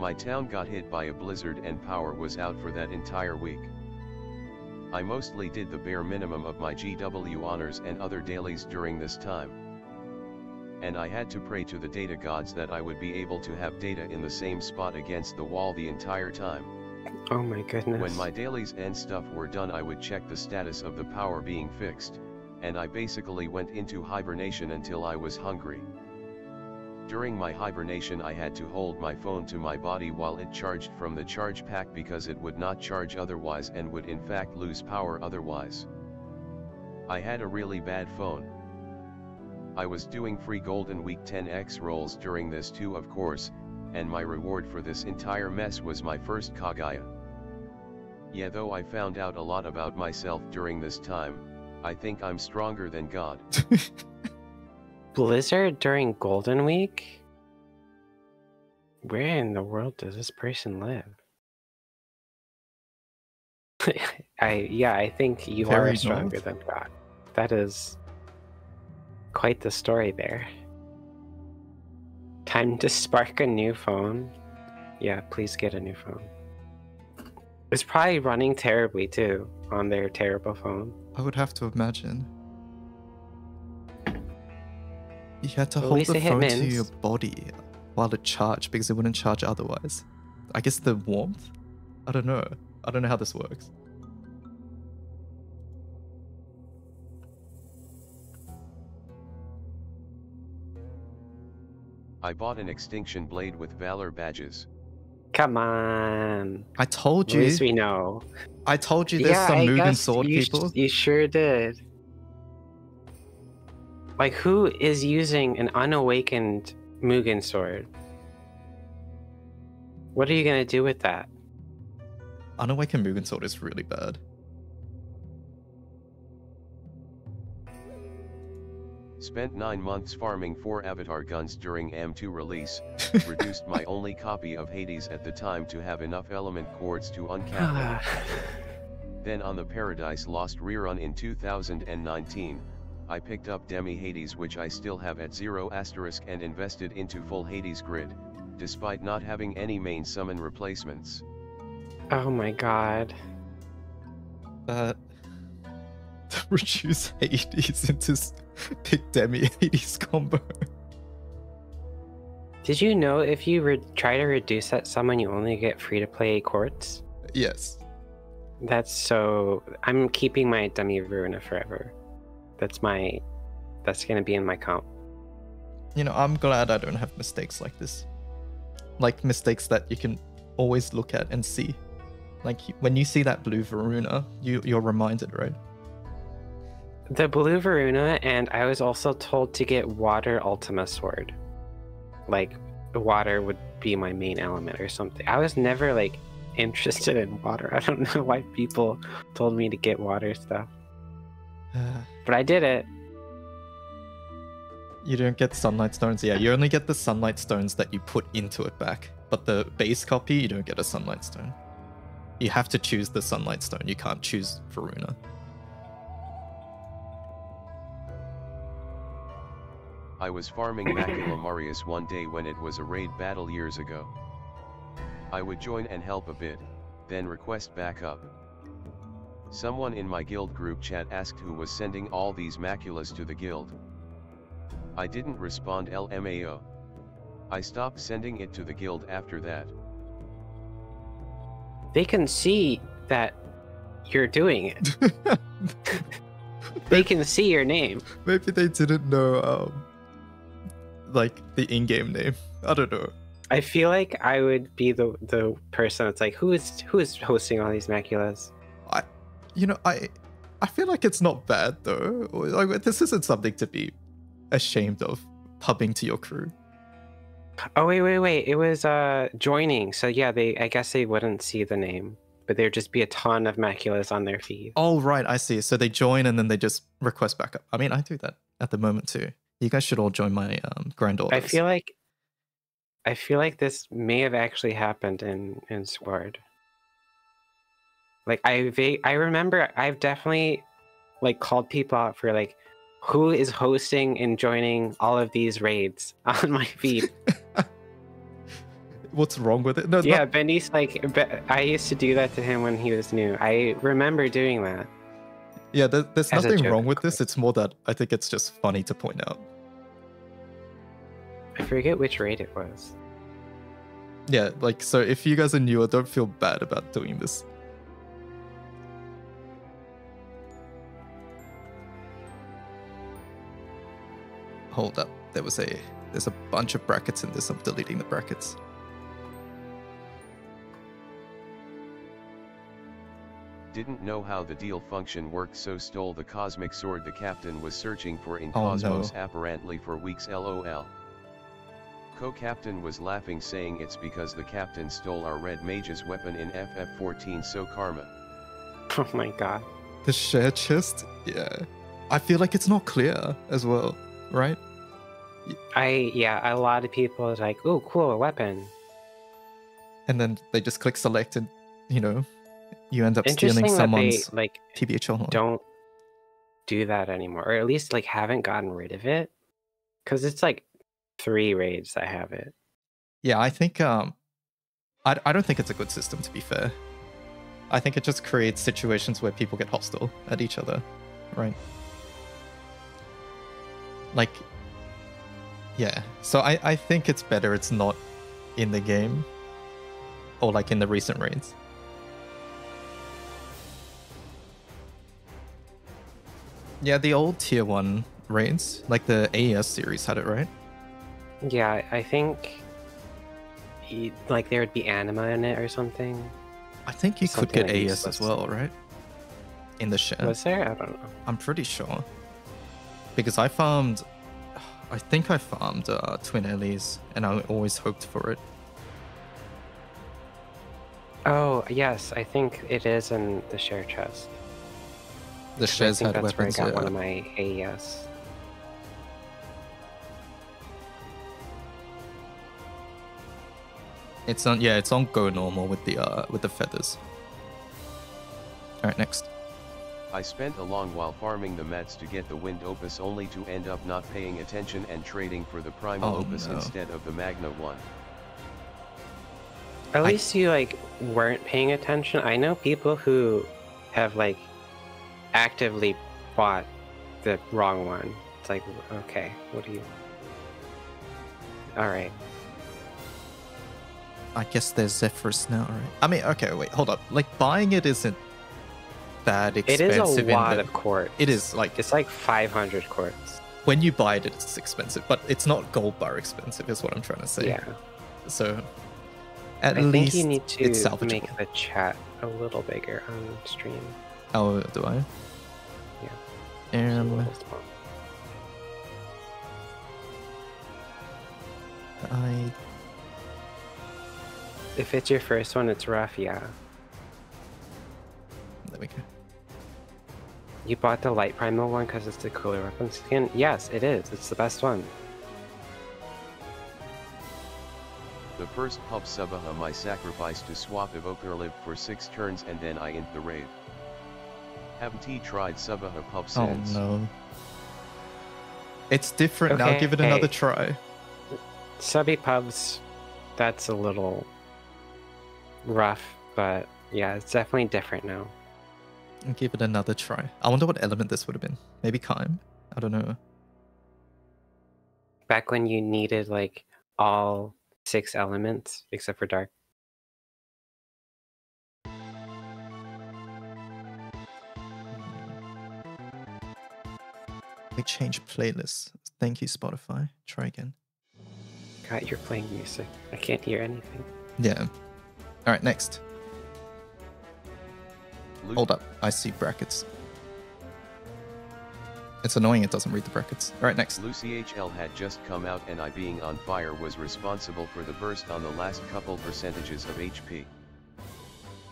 My town got hit by a blizzard and power was out for that entire week. I mostly did the bare minimum of my GW honors and other dailies during this time. And I had to pray to the data gods that I would be able to have data in the same spot against the wall the entire time. Oh my goodness. When my dailies and stuff were done, I would check the status of the power being fixed, and I basically went into hibernation until I was hungry. During my hibernation, I had to hold my phone to my body while it charged from the charge pack because it would not charge otherwise and would in fact lose power otherwise. I had a really bad phone. I was doing free golden week 10x rolls during this too, of course, and my reward for this entire mess was my first Kagaya. Yeah, though I found out a lot about myself during this time. I think I'm stronger than God. Blizzard during Golden Week? Where in the world does this person live? I think you are stronger than God. That is quite the story there. Time to spark a new phone. Yeah, please get a new phone. It's probably running terribly too on their terrible phone. I would have to imagine. You had to hold the phone to your body while it charged because it wouldn't charge otherwise. I guess the warmth? I don't know. I don't know how this works. I bought an extinction blade with valor badges. Come on. I told you. Yes, we know. I told you there's some moving sword people. You sure did. Like, who is using an unawakened Mugen sword? What are you gonna do with that? Unawakened Mugen sword is really bad. Spent 9 months farming 4 avatar guns during M2 release. Reduced my only copy of Hades at the time to have enough element cords to uncap it. Then on the Paradise Lost rerun in 2019, I picked up Demi Hades, which I still have at 0*, and invested into full Hades grid, despite not having any main summon replacements. Oh my god. Reduce Hades into pick Demi Hades combo. Did you know if you try to reduce that summon, you only get free-to-play quartz? Yes. That's so... I'm keeping my Demi Runa forever. That's gonna be in my comp. You know, I'm glad I don't have mistakes like this. Like, mistakes that you can always look at and see. Like, when you see that blue Varuna, you're reminded, right? The blue Varuna, and I was also told to get water Ultima sword. Like, water would be my main element or something. I was never, like, interested in water. I don't know why people told me to get water stuff. But I did it. You don't get sunlight stones? Yeah, you only get the sunlight stones that you put into it back. But the base copy, you don't get a sunlight stone. You have to choose the sunlight stone. You can't choose Varuna. I was farming Macula Marius one day when it was a raid battle years ago. I would join and help a bit, then request backup. Someone in my guild group chat asked who was sending all these maculas to the guild. I didn't respond LMAO. I stopped sending it to the guild after that. They can see that you're doing it. They can see your name. Maybe they didn't know, like, the in-game name. I don't know. I feel like I would be the person that's like, who is hosting all these maculas? You know, I feel like it's not bad though. Like, this isn't something to be ashamed of, pubbing to your crew. Oh wait! It was joining, so yeah, I guess they wouldn't see the name, but there'd just be a ton of maculas on their feed. Oh right, I see. So they join and then they just request backup. I mean, I do that at the moment too. You guys should all join my grand orders. I feel like this may have actually happened in Sword. Like, I remember I've definitely, like, called people out for, like, who is hosting and joining all of these raids on my feed. What's wrong with it? No, yeah, not... Benny's like, I used to do that to him when he was new. I remember doing that. Yeah, there's nothing wrong with this. It's more that I think it's just funny to point out. I forget which raid it was. Yeah, like, so if you guys are newer, don't feel bad about doing this. Hold up, there's a bunch of brackets in this. I'm deleting the brackets. Didn't know how the deal function worked, so stole the cosmic sword the captain was searching for in Cosmos apparently for weeks, lol. Co-captain was laughing, saying it's because the captain stole our red mage's weapon in FF14, so karma. Oh my god. The share chest? Yeah. I feel like it's not clear as well, right? Yeah, a lot of people are like, oh cool, a weapon, and then they just click select and, you know, you end up stealing someone's they, like, TBH. Don't do that anymore, or at least, like, haven't gotten rid of it, because it's like 3 raids that have it. Yeah, I think I don't think it's a good system, to be fair. I think it just creates situations where people get hostile at each other, right? Like, yeah, so I think it's better it's not in the game, or like in the recent raids. Yeah, the old tier 1 raids, like the AES series had it, right? Yeah, I think he, like, there would be anima in it or something. I think you could get AS as well, right? In the ship. Was there? I don't know. I'm pretty sure. Because I farmed... I think I farmed Twin Ellies, and I always hoped for it. Oh, yes, I think it is in the share chest. The shares had weapons, that's where I got one of my AES. It's on, yeah, it's on go normal with the feathers. All right, next. I spent a long while farming the mats to get the wind opus only to end up not paying attention and trading for the primal opus instead of the magna one. At least you, like, weren't paying attention. I know people who have, like, actively bought the wrong one. It's like, okay, what do you... All right. I guess there's Zephyrus now, right? I mean, okay, wait, hold up. Like, buying it isn't... that expensive. It is a lot of quartz. It is, like... It's like 500 quartz. When you buy it, it's expensive, but it's not gold bar expensive, is what I'm trying to say. Yeah. So, at least it's salvageable. I think you need to make the chat a little bigger on stream. Oh, do I? Yeah. If it's your first one, it's rough, yeah. There we go. You bought the light primal one because it's the cooler weapon skin? Yes, it is. It's the best one. The first pub Subbaham I sacrificed to swap Evoker Live for 6 turns and then I int the raid. Haven't tried Subbaham pub since. Oh no. It's different okay, now, give it another try. Subby pubs, that's a little rough, but yeah, it's definitely different now. Give it another try. I wonder what element this would have been. Maybe Kime? I don't know. Back when you needed, like, all 6 elements, except for dark. They changed playlists. Thank you, Spotify. Try again. God, you're playing music. I can't hear anything. Yeah. Alright, next. Hold up, I see brackets. It's annoying it doesn't read the brackets. Alright, next. Lucy HL had just come out and I being on fire was responsible for the burst on the last couple percentages of HP.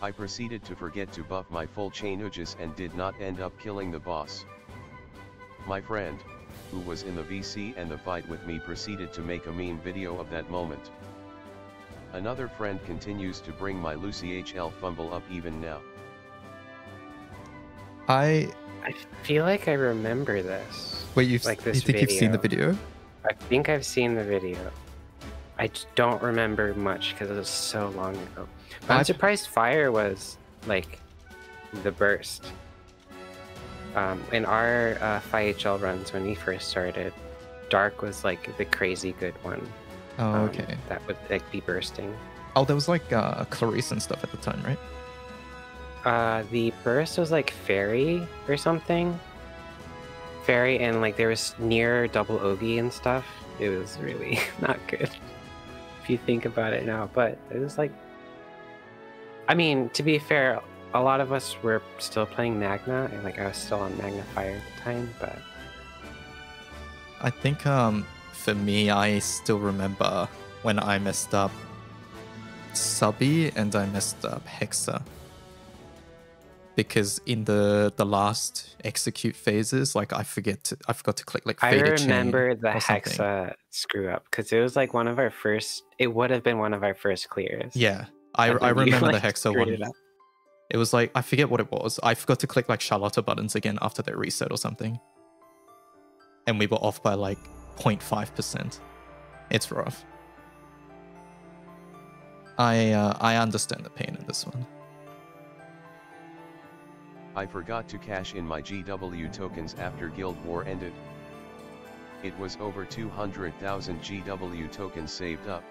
I proceeded to forget to buff my full chain Uges and did not end up killing the boss. My friend, who was in the VC and the fight with me, proceeded to make a meme video of that moment. Another friend continues to bring my Lucy HL fumble up even now. I feel like I remember this. Wait, you've like this you think you've seen the video? I think I've seen the video. I don't remember much because it was so long ago. But I'm surprised fire was like the burst. In our FiHL runs when we first started, dark was like the crazy good one. Oh, okay. That would like be bursting. Oh, there was like Clarice and stuff at the time, right? The burst was like fairy or something. Fairy and like there was near double Ogi and stuff. It was really not good if you think about it now, but it was like... I mean, to be fair, a lot of us were still playing Magna and like I was still on Magna Fire at the time, but... I think for me, I still remember when I messed up Subby and I messed up Hexa. Because in the last execute phases, like I forgot to click like faded chain. I remember the Hexa screw up because it was like one of our first. It would have been one of our first clears. Yeah, I remember the Hexa one. It was like I forget what it was. I forgot to click like Charlotta buttons again after that reset or something. And we were off by like 0.5%. It's rough. I understand the pain in this one. I forgot to cash in my GW tokens after Guild War ended. It was over 200,000 GW tokens saved up.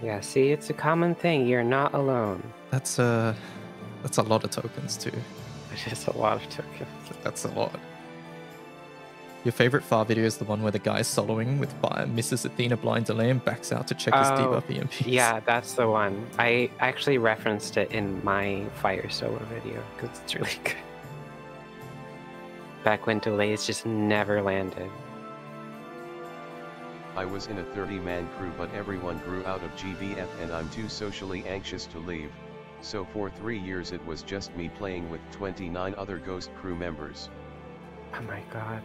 Yeah, see, it's a common thing. You're not alone. That's a lot of tokens too. It is a lot of tokens. That's a lot. Your favorite far video is the one where the guy's soloing with fire, misses Athena blind delay, and backs out to check his debuff EMPs. Yeah, that's the one. I actually referenced it in my fire solo video because it's really good. Back when delays just never landed. I was in a 30-man crew, but everyone grew out of GBF and I'm too socially anxious to leave, so for 3 years it was just me playing with 29 other Ghost crew members. Oh my god.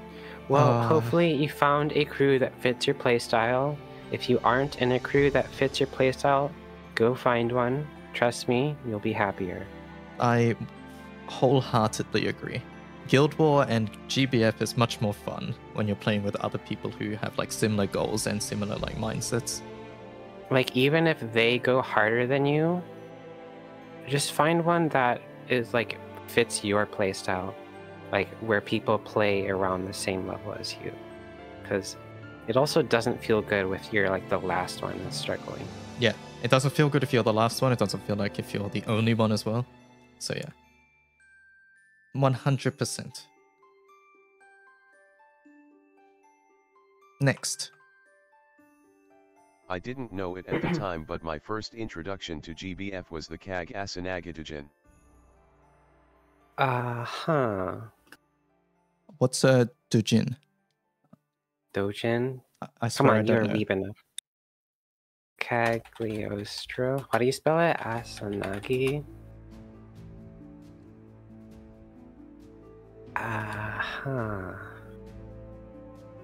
Well, hopefully you found a crew that fits your playstyle. If you aren't in a crew that fits your playstyle, go find one. Trust me, you'll be happier. I wholeheartedly agree. Guild War and GBF is much more fun when you're playing with other people who have like similar goals and similar like mindsets. Like even if they go harder than you, just find one that is like fits your playstyle. Like where people play around the same level as you, because it also doesn't feel good if you're like the last one and struggling. Yeah, it doesn't feel good if you're the last one. It doesn't feel like if you're the only one as well. So yeah, 100%. Next. I didn't know it at the time, but my first introduction to GBF was the Kag Asanagatajan. What's a doujin? Doujin? I swear I don't know. Come on, you're deep enough. Cagliostro. How do you spell it? Asanagi.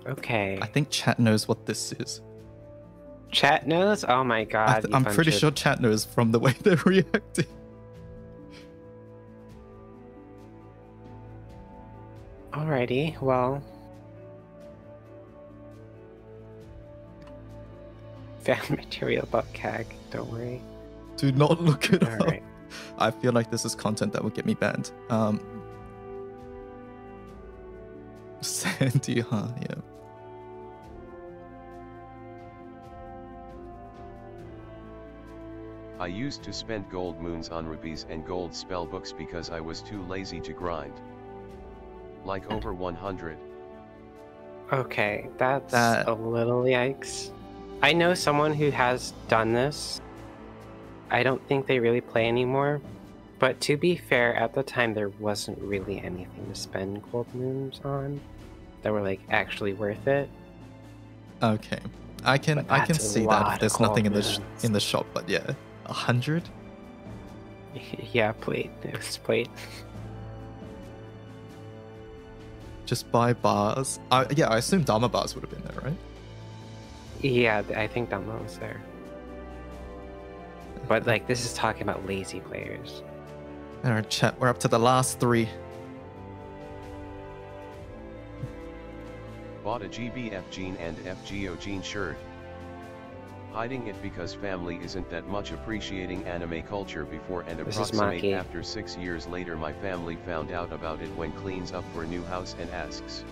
Okay. I think chat knows what this is. Chat knows? Oh my god. I'm pretty sure chat knows from the way they're reacting. Alrighty, well, found material about CAG, don't worry. Do not look it up. Right. I feel like this is content that would get me banned. Sandy, huh? Yeah. I used to spend gold moons on rubies and gold spell books because I was too lazy to grind. Like over 100. Okay, that's a little yikes. I know someone who has done this. I don't think they really play anymore, but to be fair, at the time there wasn't really anything to spend gold moons on that were like actually worth it. Okay, I can see that there's nothing in the shop, but yeah, 100. Yeah, plate. It was plate. Just buy bars. Yeah, I assume Dharma bars would have been there, right? Yeah, I think Dharma was there. But like, this is talking about lazy players. All right, chat. We're up to the last three. Bought a GBF Gene and FGO Gene shirt. Hiding it because family isn't that much appreciating anime culture before and approximately after 6 years later my family found out about it when cleans up for new house and asks.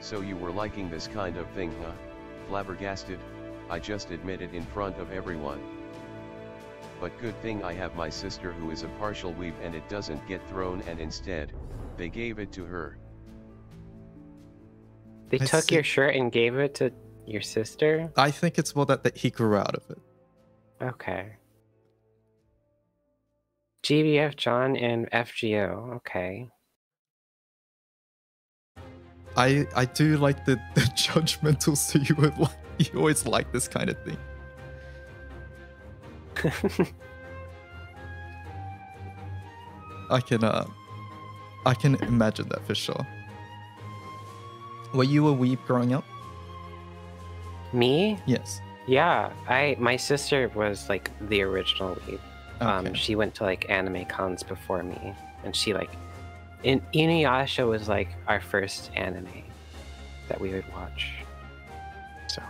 So you were liking this kind of thing, huh? Flabbergasted, I just admit it in front of everyone. But good thing I have my sister who is a partial weeb and it doesn't get thrown and instead, they gave it to her. They took your shirt and gave it to your sister? I think it's more that he grew out of it. Okay. GBF John and FGO. Okay. I do like the judgmental. So you would like, you always like this kind of thing. I can imagine that for sure. Were you a weeb growing up? Me? Yes. Yeah, my sister was like the original weeb. Okay. She went to like anime cons before me, and she like, Inuyasha was like our first anime that we would watch. So.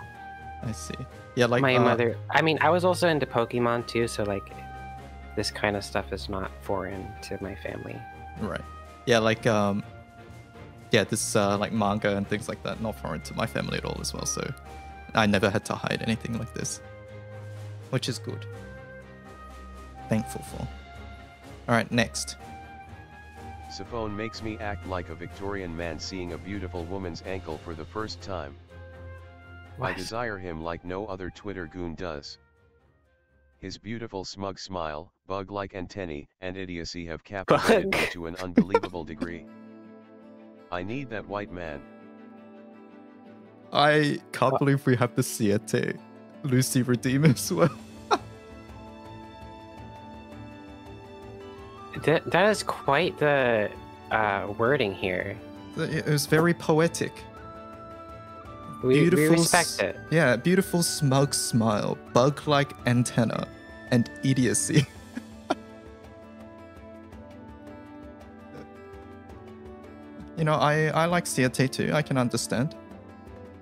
I see. Yeah, like my mother. I mean, I was also into Pokemon too, so like, this kind of stuff is not foreign to my family. Right. Yeah, like yeah, this like manga and things like that, not foreign to my family at all as well. So. I never had to hide anything like this, which is good. Thankful for. All right, next. Saphone makes me act like a Victorian man seeing a beautiful woman's ankle for the first time. What? I desire him like no other Twitter goon does. His beautiful smug smile, bug-like antennae, and idiocy have captivated me to an unbelievable degree. I need that white man. I can't believe we have the Siete Lucy redeem as well. That is quite the wording here. It was very poetic. We respect it. Yeah, beautiful smug smile, bug-like antenna, and idiocy. You know, I like Siete too, I can understand.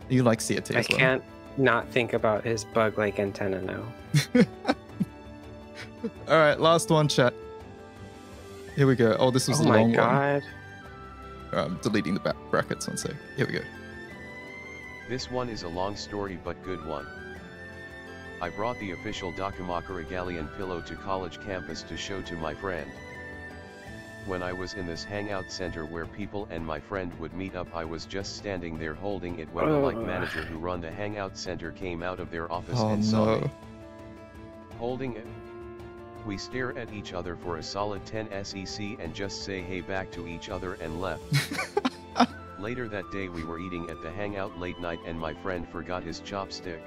You like Siete as well. I can't not think about his bug-like antenna now. Alright, last one, chat. Here we go. Oh, this was a long one. Oh my god. I'm deleting the back brackets one sec. Here we go. This one is a long story but good one. I brought the official Dakamaka Regalian pillow to college campus to show to my friend. When I was in this hangout center where people and my friend would meet up, I was just standing there holding it when the like manager who run the hangout center came out of their office and saw me holding it. We stare at each other for a solid 10 sec and just say hey back to each other and left. Later that day we were eating at the hangout late night and my friend forgot his chopstick.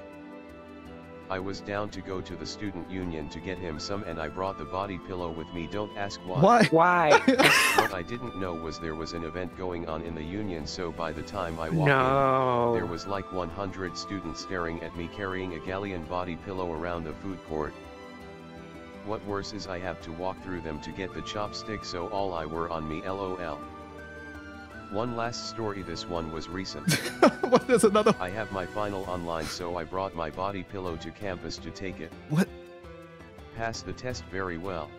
I was down to go to the student union to get him some and I brought the body pillow with me, don't ask why. What I didn't know was there was an event going on in the union, so by the time I walked in, there was like 100 students staring at me carrying a galleon body pillow around the food court. What worse is I have to walk through them to get the chopstick, so all I were on me lol. One last story, this one was recent. What is another? I have my final online, so I brought my body pillow to campus to take it. What? Passed the test very well.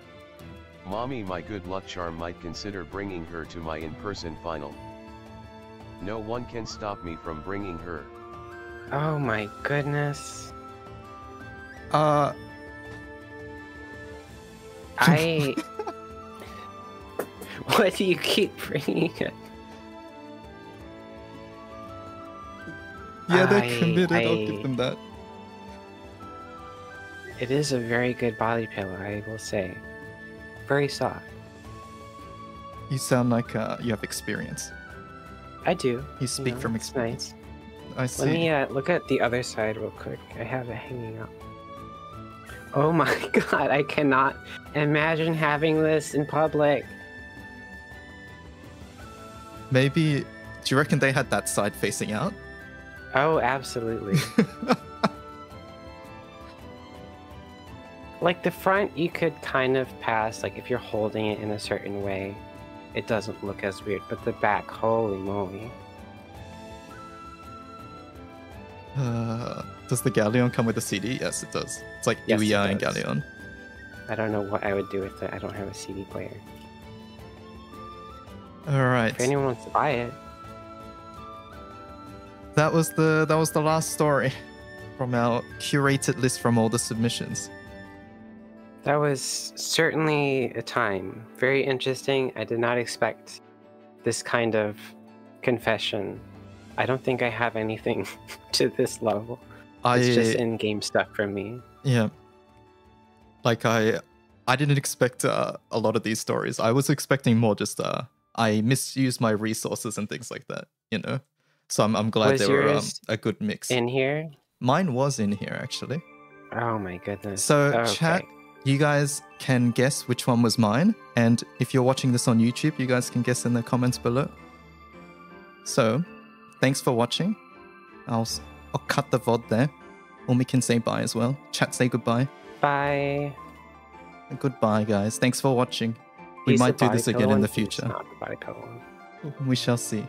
Mommy, my good luck charm, might consider bringing her to my in-person final. No one can stop me from bringing her. Oh my goodness. What do you keep bringing it? Yeah, they're committed, I'll give them that. It is a very good body pillow, I will say. Very soft. You sound like you have experience. I do. You speak from experience. Nice. I see. Let me look at the other side real quick. I have it hanging up. Oh my god, I cannot imagine having this in public. Maybe, do you reckon they had that side facing out? Oh, absolutely. Like the front, you could kind of pass, like if you're holding it in a certain way, it doesn't look as weird, but the back, holy moly. Does the Galleon come with a CD? Yes, it does. It's like Ouya and Galleon. I don't know what I would do with it. I don't have a CD player. Alright. If anyone wants to buy it. That was the last story from our curated list from all the submissions. That was certainly a time. Very interesting. I did not expect this kind of confession. I don't think I have anything to this level. It's just in-game stuff from me. Yeah. Like I didn't expect a lot of these stories. I was expecting more just I misused my resources and things like that, you know? So I'm glad they were a good mix. In here? Mine was in here, actually. Oh my goodness. So chat, you guys can guess which one was mine. And if you're watching this on YouTube, you guys can guess in the comments below. So thanks for watching. I'll cut the VOD there. Or we can say bye as well. Chat, say goodbye. Bye. And goodbye, guys. Thanks for watching. We might do this again in the future. We shall see.